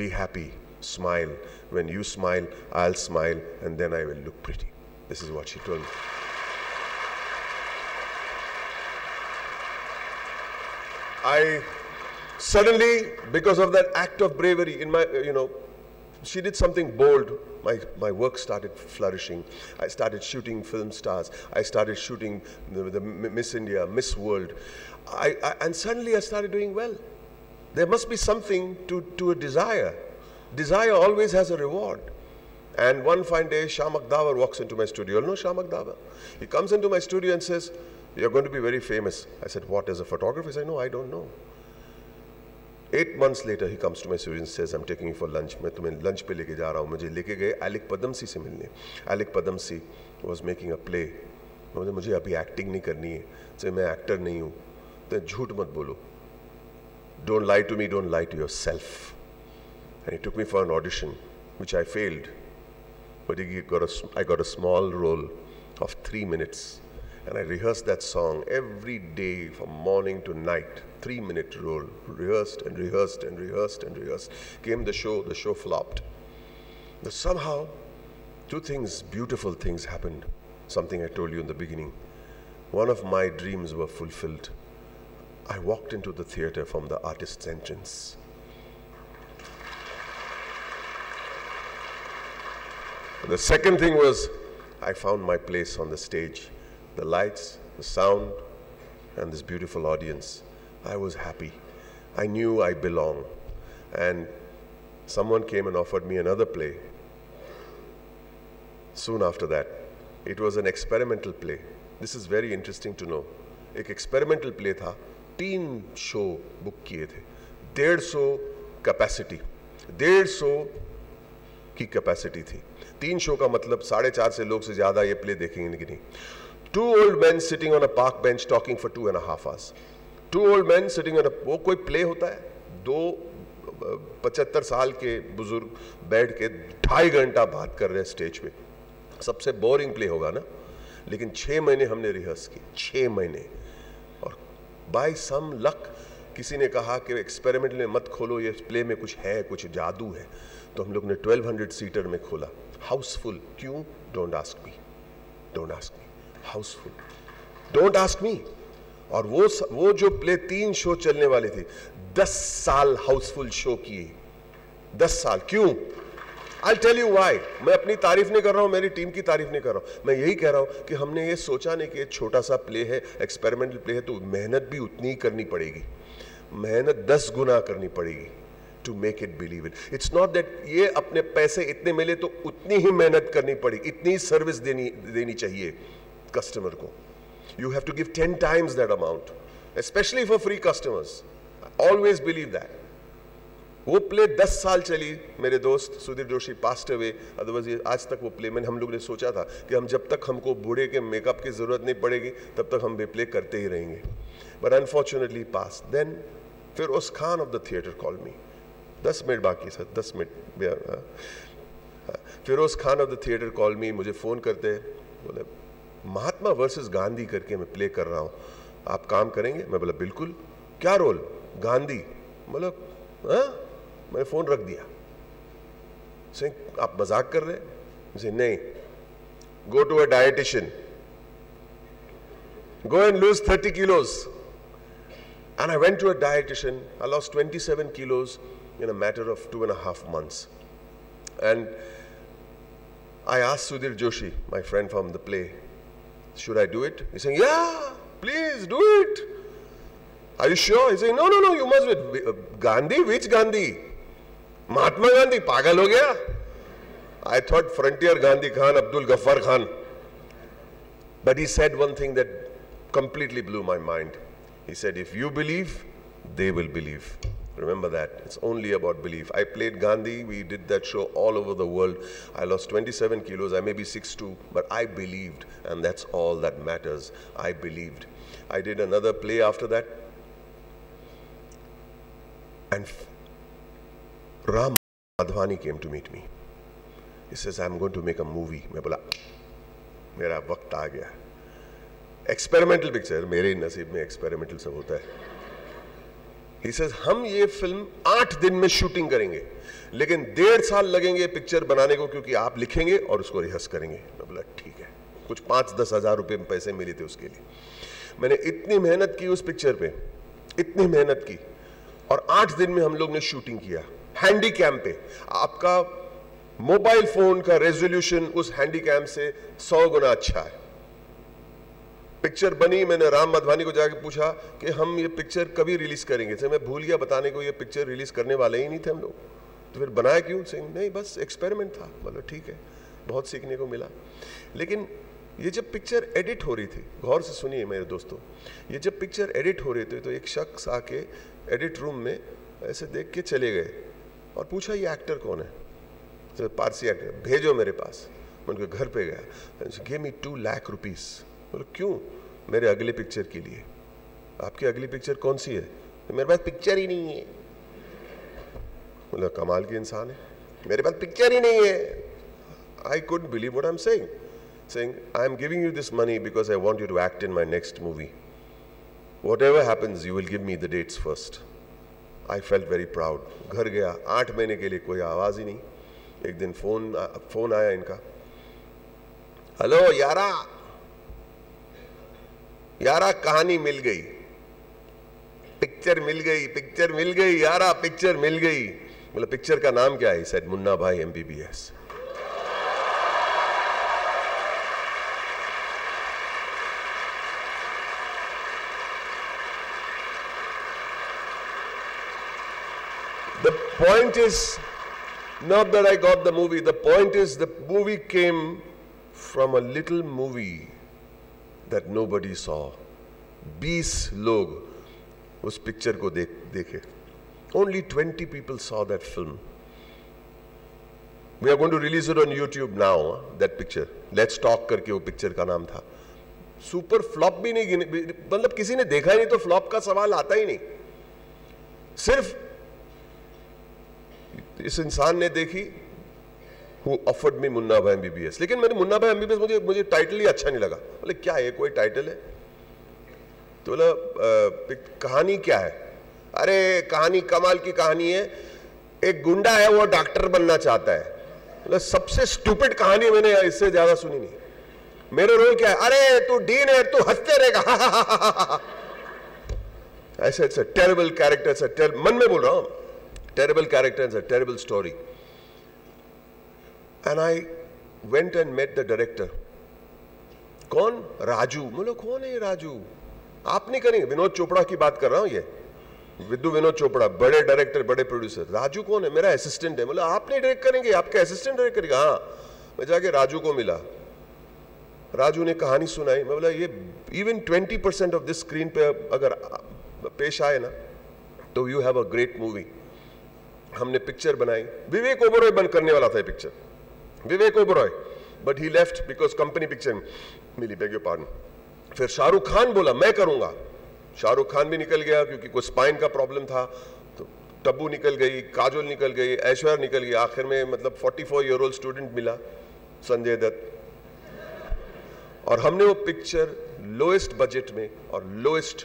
Be happy. Smile. When you smile, I'll smile, and then I will look pretty. This is what she told me. I... Suddenly, because of that act of bravery, in my, you know, she did something bold. My, my work started flourishing. I started shooting film stars. I started shooting the, the Miss India, Miss World. I, I, and suddenly I started doing well. There must be something to, to a desire. Desire always has a reward. And one fine day, Shamak Davar walks into my studio. You know Shamak Davar? He comes into my studio and says, you're going to be very famous. I said, what, as a photographer? He said, no, I don't know. Eight months later, he comes to my studio and says, I'm taking you for lunch. मैं तुम्हें lunch पे लेके जा रहा हूँ. मुझे लेके गए एलेक पदमसी से मिलने. Alec Padamsee was making a play. मुझे मुझे अभी acting नहीं करनी है. तो मैं actor नहीं हूँ. तो झूठ मत बोलो. Don't lie to me. Don't lie to yourself. And he took me for an audition, which I failed. But he got a, I got a small role of three minutes. And I rehearsed that song every day from morning to night. Three-minute role. Rehearsed and rehearsed and rehearsed and rehearsed. Came the show. The show flopped. But somehow, two things, beautiful things happened. Something I told you in the beginning. One of my dreams were fulfilled. I walked into the theater from the artist's entrance. The second thing was, I found my place on the stage. The lights, the sound, and this beautiful audience. I was happy. I knew I belonged. And someone came and offered me another play. Soon after that, it was an experimental play. This is very interesting to know. एक experimental play था. तीन show book किए थे. डेढ़ सौ capacity, डेढ़ सौ की कैपेसिटी थी. तीन शो का मतलब साढ़े चार सौ लोग से ज़्यादा ये प्ले देखेंगे कि नहीं. Two old man sitting on a park bench talking for two and half hours. Two old man sitting on a वो कोई प्ले होता है. दो पचहत्तर साल के बुजुर्ग बैठ के ढाई घंटा बात कर रहे हैं स्टेज पे. सबसे बोरिंग प्ले होगा ना. लेकिन छः महीने हमने रिहर्स की, छः महीने. और बाय सम लक किसी ने कहा कि एक्सपेरिमेंट में मत खोलो, ये प्ले में कुछ है, कुछ जादू है. तो हम लोग ने ट्वेल्व हंड्रेड सीटर में खोला. हाउसफुल. क्यों? Don't ask me, don't ask me. Housefull, don't ask me. और वो वो जो प्ले तीन शो चलने वाले थे, दस साल हाउसफुल शो किए. दस साल. क्यों? I tell you why. मैं अपनी तारीफ नहीं कर रहा हूँ, मेरी टीम की तारीफ नहीं कर रहा हूँ. मैं यही कह रहा हूँ कि हमने ये सोचा नहीं कि छोटा सा प्ले है, एक्सपेरिमेंटल प्ले है, तो मेहनत भी उतनी ही करनी पड़ेगी. मेहनत दस गुना करनी पड़ेगी to make it believe in. It's not that ये अपने पैसे इतने मिले तो उतनी ही मेहनत करनी पड़ेगी, इतनी ही सर्विस देनी देनी चाहिए कस्टमर को. You have to give ten times that amount, specially for free customers. Always believe that. वो प्ले दस साल चली. मेरे दोस्त Sudhir Joshi passed away, otherwise आज तक वो प्ले. मैंने हम लोग ने सोचा था कि हम जब तक हमको बूढ़े के मेकअप की ज़रूरत नहीं पड़ेगी तब तक हम भी प्ले करते ही रहेंगे. But unfortunately pass. Then Feroz Khan of the theatre call me. दस मिनट बाकी सर, दस minute. Feroz Khan of the theatre call me. मुझे फ़ोन करते हैं, बोले महात्मा वर्सेस गांधी करके मैं प्ले कर रहा हूँ, आप काम करेंगे? मैं बोला बिल्कुल. क्या रोल? गांधी. मतलब हाँ, मैंने फ़ोन रख दिया. से आप मजाक कर रहे हैं? से नहीं. Go to a dietitian, go and lose thirty kilos. And I went to a dietitian. I lost twenty seven kilos in a matter of two and half months. And I asked Sudhir Joshi, my friend from the play, should I do it? He saying yeah please do it. Are you sure? He said, no, no, no, you must be. Gandhi? Which Gandhi? Mahatma Gandhi? Pagal ho gaya? I thought Frontier Gandhi Khan, Abdul Ghaffar Khan. But he said one thing that completely blew my mind. He said, if you believe, they will believe. Remember that. It's only about belief. I played Gandhi. We did that show all over the world. I lost twenty-seven kilos. I may be six foot two, but I believed. And that's all that matters. I believed. I did another play after that. And Ram Madhavani came to meet me. He says, I'm going to make a movie. मैं बोला मेरा वक्त आ गया. Experimental picture. मेरे नसीब में experimental सब होता है. He says, हम ये फिल्म आठ दिन में शूटिंग करेंगे, लेकिन डेढ़ साल लगेंगे पिक्चर बनाने को, क्योंकि आप लिखेंगे और उसको रिहर्स करेंगे. मैं बोला ठीक है. कुछ पाँच दस हज़ार रुपये पैसे मिले थे उसके लिए. मैंने इतनी मेहनत की उस पिक्चर पे, इतनी मेहनत की. और आठ दिन में हम लोग ने शूटिंग किया. हैंडी कैम पे, आपका मोबाइल फोन का रेजोल्यूशन उस हैंडी कैम से सौ गुना अच्छा है. पिक्चर बनी. मैंने राम माधवानी को जाके पूछा कि हम ये पिक्चर कभी रिलीज करेंगे? तो मैं भूल गया बताने को, ये पिक्चर रिलीज करने वाले ही नहीं थे हम लोग. तो फिर बनाया क्यों? सिंह नहीं, बस एक्सपेरिमेंट था. मतलब ठीक है, बहुत सीखने को मिला. लेकिन ये जब पिक्चर एडिट हो रही थी, गौर से सुनिए मेरे दोस्तों, ये जब पिक्चर एडिट हो रहे थे तो एक शख्स आके एडिट रूम में ऐसे देख के चले गए और पूछा ये एक्टर कौन है, तो पारसी एक्टर, भेजो मेरे पास। मैं उनके घर पे गया, give me two lakh rupees. बोलो क्यों? मेरे अगले पिक्चर के लिए। आपकी अगली पिक्चर कौन सी है? तो मेरे पास पिक्चर ही नहीं है। बोला कमाल के इंसान है, मेरे पास पिक्चर ही नहीं है। I couldn't believe what I am saying saying I am giving you this money because I want you to act in my next movie, whatever happens you will give me the dates first. I felt very proud. घर गया, आठ महीने के लिए कोई आवाज़ ही नहीं। एक दिन फोन फोन आया इनका, हेलो यारा, यारा कहानी मिल गई, पिक्चर मिल गई, पिक्चर मिल गई यारा, पिक्चर मिल गई। मतलब पिक्चर का नाम क्या है? शायद Munna Bhai MBBS. The point is not that I got the movie. The point is the movie came from a little movie that nobody saw. बीस लोग उस पिक्चर को देख देखे. Only twenty people saw that film. We are going to release it on YouTube now. Huh? That picture. Let's talk करके वो picture का नाम था. सुपर फ्लॉप भी नहीं, मतलब किसी ने देखा ही नहीं तो फ्लॉप का सवाल आता ही नहीं. सिर्फ इस इंसान ने देखी who offered me Munna Bhai MBBS. लेकिन मैंने मुन्ना भाई एमबीबीएस मुझे मुझे टाइटल ही अच्छा नहीं लगा। बोले क्या ये कोई टाइटल है? तो बोला कहानी क्या है? अरे कहानी कमाल की कहानी है। एक गुंडा है वो डॉक्टर बनना चाहता है। बोला सबसे स्टूपिड कहानी मैंने इससे ज्यादा सुनी नहीं। मेरे रोल क्या है? अरे तू डीन है, तू हंसते रहेगा। ऐसा it's a terrible character, it's a terrible, मन में बोल रहा हूँ, terrible character and a terrible story. And I went and met the director. कौन? राजू। बोलो कौन है ये राजू? आप नहीं करेंगे, विनोद चोपड़ा की बात कर रहा हूं, ये विद्यू विनोद चोपड़ा, बड़े डायरेक्टर, बड़े प्रोड्यूसर। राजू कौन है? मेरा असिस्टेंट है। बोला आप नहीं डायरेक्ट करेंगे, आपके असिस्टेंट डायरेक्ट करेगा। हाँ, मैं जाके राजू को मिला, राजू ने कहानी सुनाई। मैं बोला ये even twenty percent of this screen पे अगर पेश आए ना तो you have a great movie. हमने पिक्चर बनाई, विवेक ओबरॉय बन करने वाला था ये picture, Vivek Oberoi, but he left because company picture मिली, बेग योर पार्डन। फिर शाहरुख खान बोला मैं करूंगा, शाहरुख खान भी निकल गया क्योंकि कुछ स्पाइन का प्रॉब्लम था। तो टब्बू निकल गई, काजोल निकल गई, ऐश्वर्या निकल गई, आखिर में मतलब चौवालीस ईयर ओल्ड स्टूडेंट मिला, संजय दत्त। और हमने वो पिक्चर लोएस्ट बजट में और लोएस्ट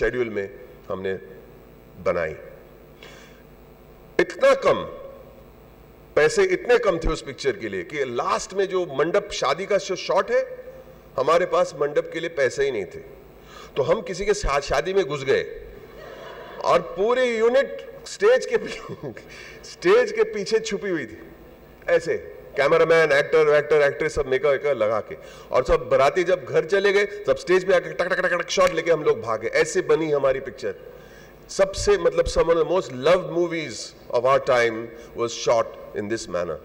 शेड्यूल में हमने बनाई। इतना कम पैसे, इतने कम थे उस पिक्चर के लिए कि लास्ट में जो मंडप, शादी का जो शॉट है, हमारे पास मंडप के लिए पैसे ही नहीं थे। तो हम किसी के साथ शादी में घुस गए और पूरी यूनिट स्टेज के स्टेज के पीछे छुपी हुई थी, ऐसे कैमरामैन, एक्टर एक्टर एक्ट्रेस सब मेकअप वेकअप लगा के। और सब बाराती जब घर चले गए तब स्टेज पे आके टक टक टक टक शॉट लेके हम लोग भागे। ऐसे बनी हमारी पिक्चर। सबसे मतलब some of the most loved movies of our time was shot in this manner.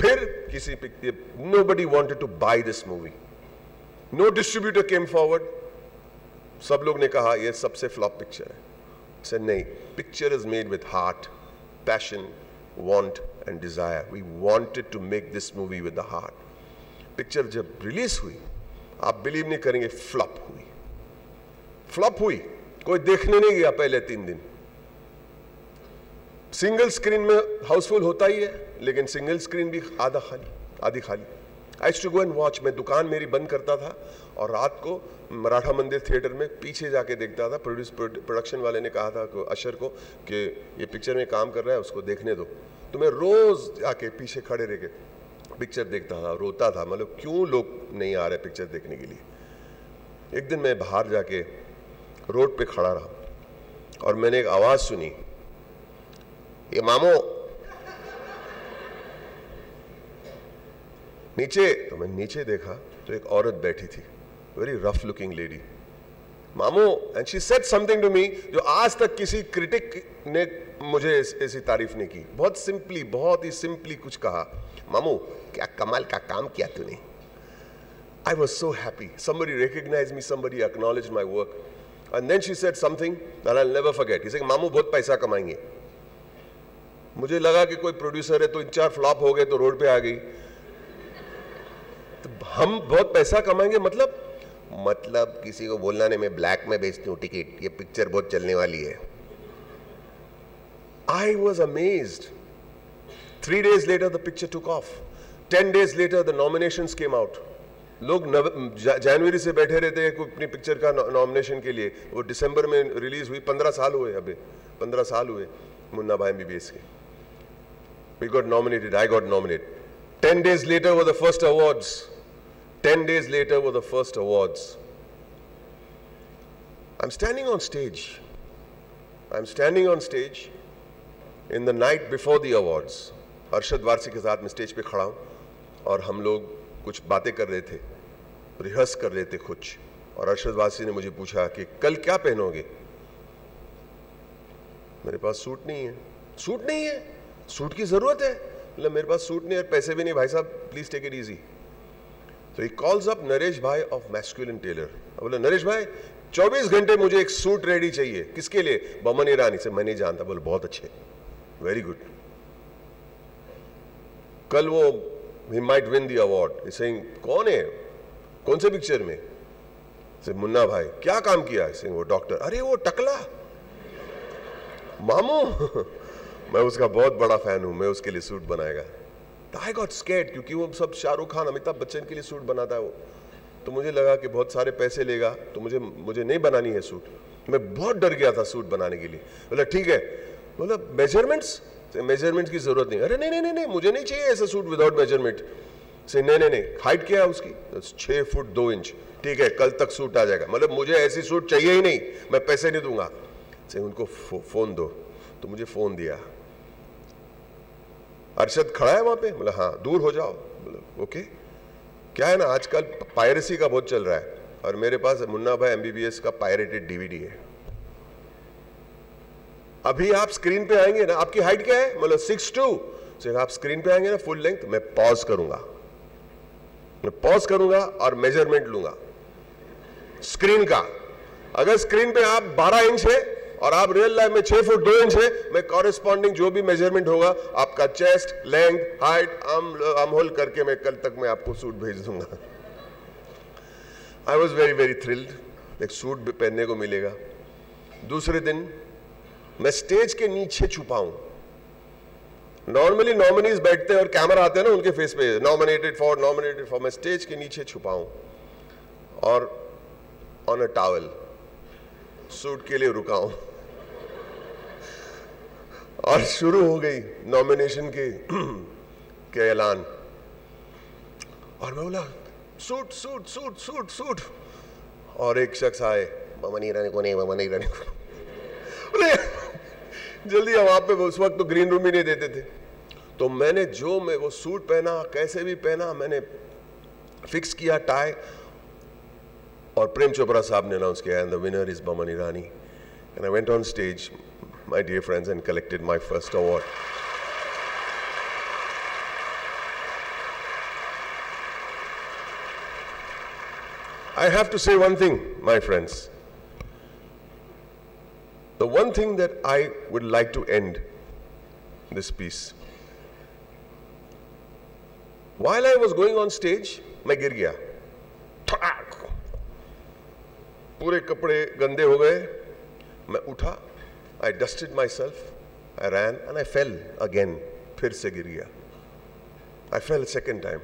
फिर किसी picture, nobody wanted to buy this movie. No distributor came forward. सब लोग ने कहा ये सबसे फ्लॉप पिक्चर है। सर नहीं, picture is made with heart, passion, want and desire. We wanted to make this movie with the heart. Picture जब release हुई, आप बिलीव नहीं करेंगे, फ्लॉप हुई, फ्लॉप हुई। कोई देखने नहीं गया पहले तीन दिन। सिंगल स्क्रीन में हाउसफुल होता ही है, लेकिन सिंगल स्क्रीन भी आधा खाली, आधी खाली। I used to go and watch. मैं दुकान मेरी बंद करता था और रात को मराठा मंदिर थिएटर में पीछे जाके देखता था। प्रोड्यूस प्रोडक्शन वाले ने कहा था अशर को कि ये पिक्चर में काम कर रहा है, उसको देखने दो। तो मैं रोज जाके पीछे खड़े रह के पिक्चर देखता था, रोता था, मतलब क्यों लोग नहीं आ रहे पिक्चर देखने के लिए। एक दिन मैं बाहर जाके रोड पे खड़ा रहा और मैंने एक आवाज सुनी, ये मामो नीचे। तो मैं नीचे देखा तो एक औरत बैठी थी, वेरी रफ लुकिंग लेडी, मामो। And she said something to me जो आज तक किसी क्रिटिक ने मुझे ऐसी तारीफ नहीं की। बहुत सिंपली, बहुत ही सिंपली कुछ कहा, मामो क्या कमाल का काम किया तूने। I was so happy, somebody recognise me, somebody acknowledge my work. And then she said something that I'll never forget. He said, मामू बहुत पैसा कमाएंगे. मुझे लगा कि कोई प्रोड्यूसर है तो इन चार फ्लॉप हो गए तो रोड पे आ गई. तो हम बहुत पैसा कमाएंगे मतलब मतलब किसी को बोलना नहीं, मैं ब्लैक में बेचती हूँ टिकट, ये पिक्चर बहुत चलने वाली है. I was amazed. Three days later, the picture took off. Ten days later, the nominations came out. लोग जनवरी से बैठे रहते हैं अपनी पिक्चर का नॉमिनेशन के लिए. वो दिसंबर में रिलीज हुई. पंद्रह साल हुए अभी, पंद्रह साल हुए मुन्ना भाई एमबीबीएस के. We got nominated. I got nominated. Ten days later were the first awards. Ten days later were the first awards. I'm standing on stage. I'm standing on stage. In the night before the awards, Arshad Warsi के साथ मैं stage पे खड़ा हूँ और हम लोग कुछ बातें कर रहे थे, रिहर्स कर रहे थे कुछ. और अरशद वारसी ने मुझे पूछा कि कल क्या पहनोगे. मेरे पास सूट नहीं है. सूट नहीं है? सूट की ज़रूरत है. मतलब मेरे पास सूट नहीं है, पैसे भी नहीं. भाई साहब प्लीज़ टेक इट ईजी. तो ही कॉल्स अप नरेश भाई ऑफ मैस्कुलिन टेलर. बोला नरेश भाई चौबीस घंटे मुझे एक सूट रेडी चाहिए. किसके लिए? बमन ईरानी से. मैं नहीं जानता. बोले बहुत अच्छे, वेरी गुड, कल वो he might win the award. Singh कौन है, कौन से पिक्चर में? सिंह मुन्ना भाई. क्या काम किया? सिंह वो डॉक्टर. अरे वो टकला मामू मैं उसका बहुत बड़ा फैन हूं, मैं उसके लिए सूट बनाएगा. आई गॉट स्कैर्ड क्योंकि वो सब शाहरुख खान अमिताभ बच्चन के लिए सूट बनाता है वो. तो मुझे लगा कि बहुत सारे पैसे लेगा तो मुझे मुझे नहीं बनानी है सूट. मैं बहुत डर गया था सूट बनाने के लिए. बोला ठीक है. बोला मेजरमेंट्स? मेजरमेंट की जरूरत नहीं. अरे नहीं नहीं नहीं नहीं मुझे नहीं चाहिए ऐसा सूट विदाउट मेजरमेंट. से नहीं नहीं नहीं हाइट क्या है उसकी? तो छः फुट दो इंच. ठीक है कल तक सूट आ जाएगा. मतलब मुझे ऐसी सूट चाहिए ही नहीं, मैं पैसे नहीं दूंगा. से उनको फो, फोन दो. तो मुझे फोन दिया. अरशद खड़ा है वहाँ पे. बोला हाँ दूर हो जाओ. बोला ओके. क्या है ना आजकल पायरेसी का बहुत चल रहा है और मेरे पास मुन्ना भाई एमबीबीएस का पायरेटेड डीवीडी है. अभी आप स्क्रीन पे आएंगे ना. आपकी हाइट क्या है? मतलब सिक्स टू. सर आप स्क्रीन पे आएंगे ना फुल लेंथ, मैं पॉज करूंगा, मैं पॉज करूंगा और मेजरमेंट लूंगा स्क्रीन का. अगर स्क्रीन पे आप बारह इंच है और आप रियल लाइफ में छह फुट दो इंच है, मैं कॉरेस्पॉन्डिंग जो भी मेजरमेंट होगा आपका chest length height arm arm whole करके मैं कल तक मैं आपको सूट भेज दूंगा. I was very very thrilled. एक सूट पहनने को मिलेगा. दूसरे दिन मैं स्टेज के नीचे छुपा हूं. नॉर्मली नॉमिनीज बैठते हैं और कैमरा आते हैं ना उनके फेस पे, नॉमिनेटेड फॉर नॉमिनेटेड फॉर. मैं स्टेज के नीचे छुपा हूं और ऑन अ टॉवल सूट के लिए रुका हूं और शुरू हो गई नॉमिनेशन के के ऐलान. और मैं बोला suit suit suit suit suit. और एक शख्स आए, बमन ईरानी को नहीं, बमन ईरानी को जल्दी. हम आप पे उस वक्त तो ग्रीन रूम ही नहीं देते थे. तो मैंने जो मैं वो सूट पहना, कैसे भी पहना, मैंने फिक्स किया टाई. और प्रेम चोपड़ा साहब ने अनाउंस किया and the winner is Boman Irani. And I went on stage my dear friends and collected my first award. I have to say one thing my friends. The one thing that I would like to end this piece. While I was going on stage, मैं गिर गया. ठड़ाक. पूरे कपड़े गंदे हो गए. मैं उठा. I dusted myself. I ran and I fell again. फिर से गिर गया. I fell a second time.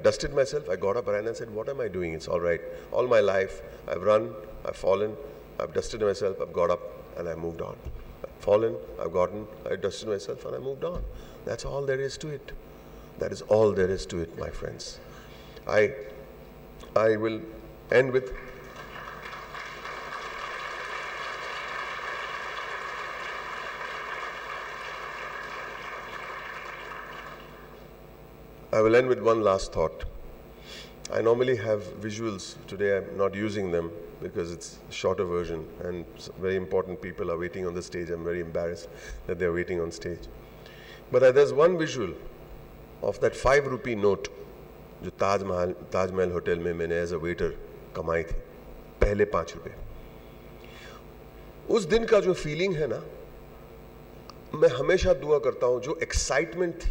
I dusted myself. I got up, ran and said, "What am I doing? It's all right. All my life, I've run, I've fallen, I've dusted myself, I've got up." And I moved on. I've fallen, I've gotten, I dusted myself and I moved on. That's all there is to it. That is all there is to it, my friends. I, I will end with, I will end with one last thought. I normally have visuals. Today I'm not using them because it's a shorter version and very important people are waiting on the stage. I'm very embarrassed that they're waiting on stage. But there's one visual of that five rupee note जो Taj Mahal Taj Mahal hotel में मैंने as a waiter कमाई थी पहले पाँच रुपये. उस दिन का जो फीलिंग है ना, मैं हमेशा दुआ करता हूँ जो एक्साइटमेंट थी,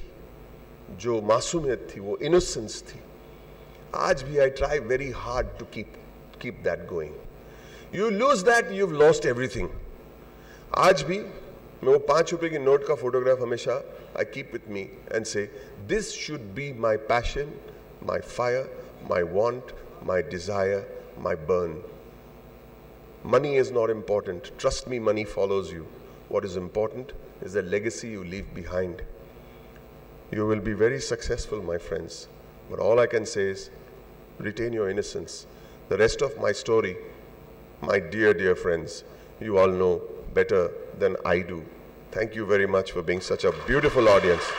जो मासूमियत थी, वो इनोसेंस थी, आज भी I try very hard to keep keep that going. You lose that, you lost everything. आज भी मैं वो पाँच रुपये की नोट का फोटोग्राफ हमेशा I keep with me and say this should be my passion, my fire, my want, my desire, my burn. Money is not important, trust me, money follows you. What is important is the legacy you leave behind. You will be very successful, my friends. But all I can say is, retain your innocence. The rest of my story, my dear, dear friends, you all know better than I do. Thank you very much for being such a beautiful audience.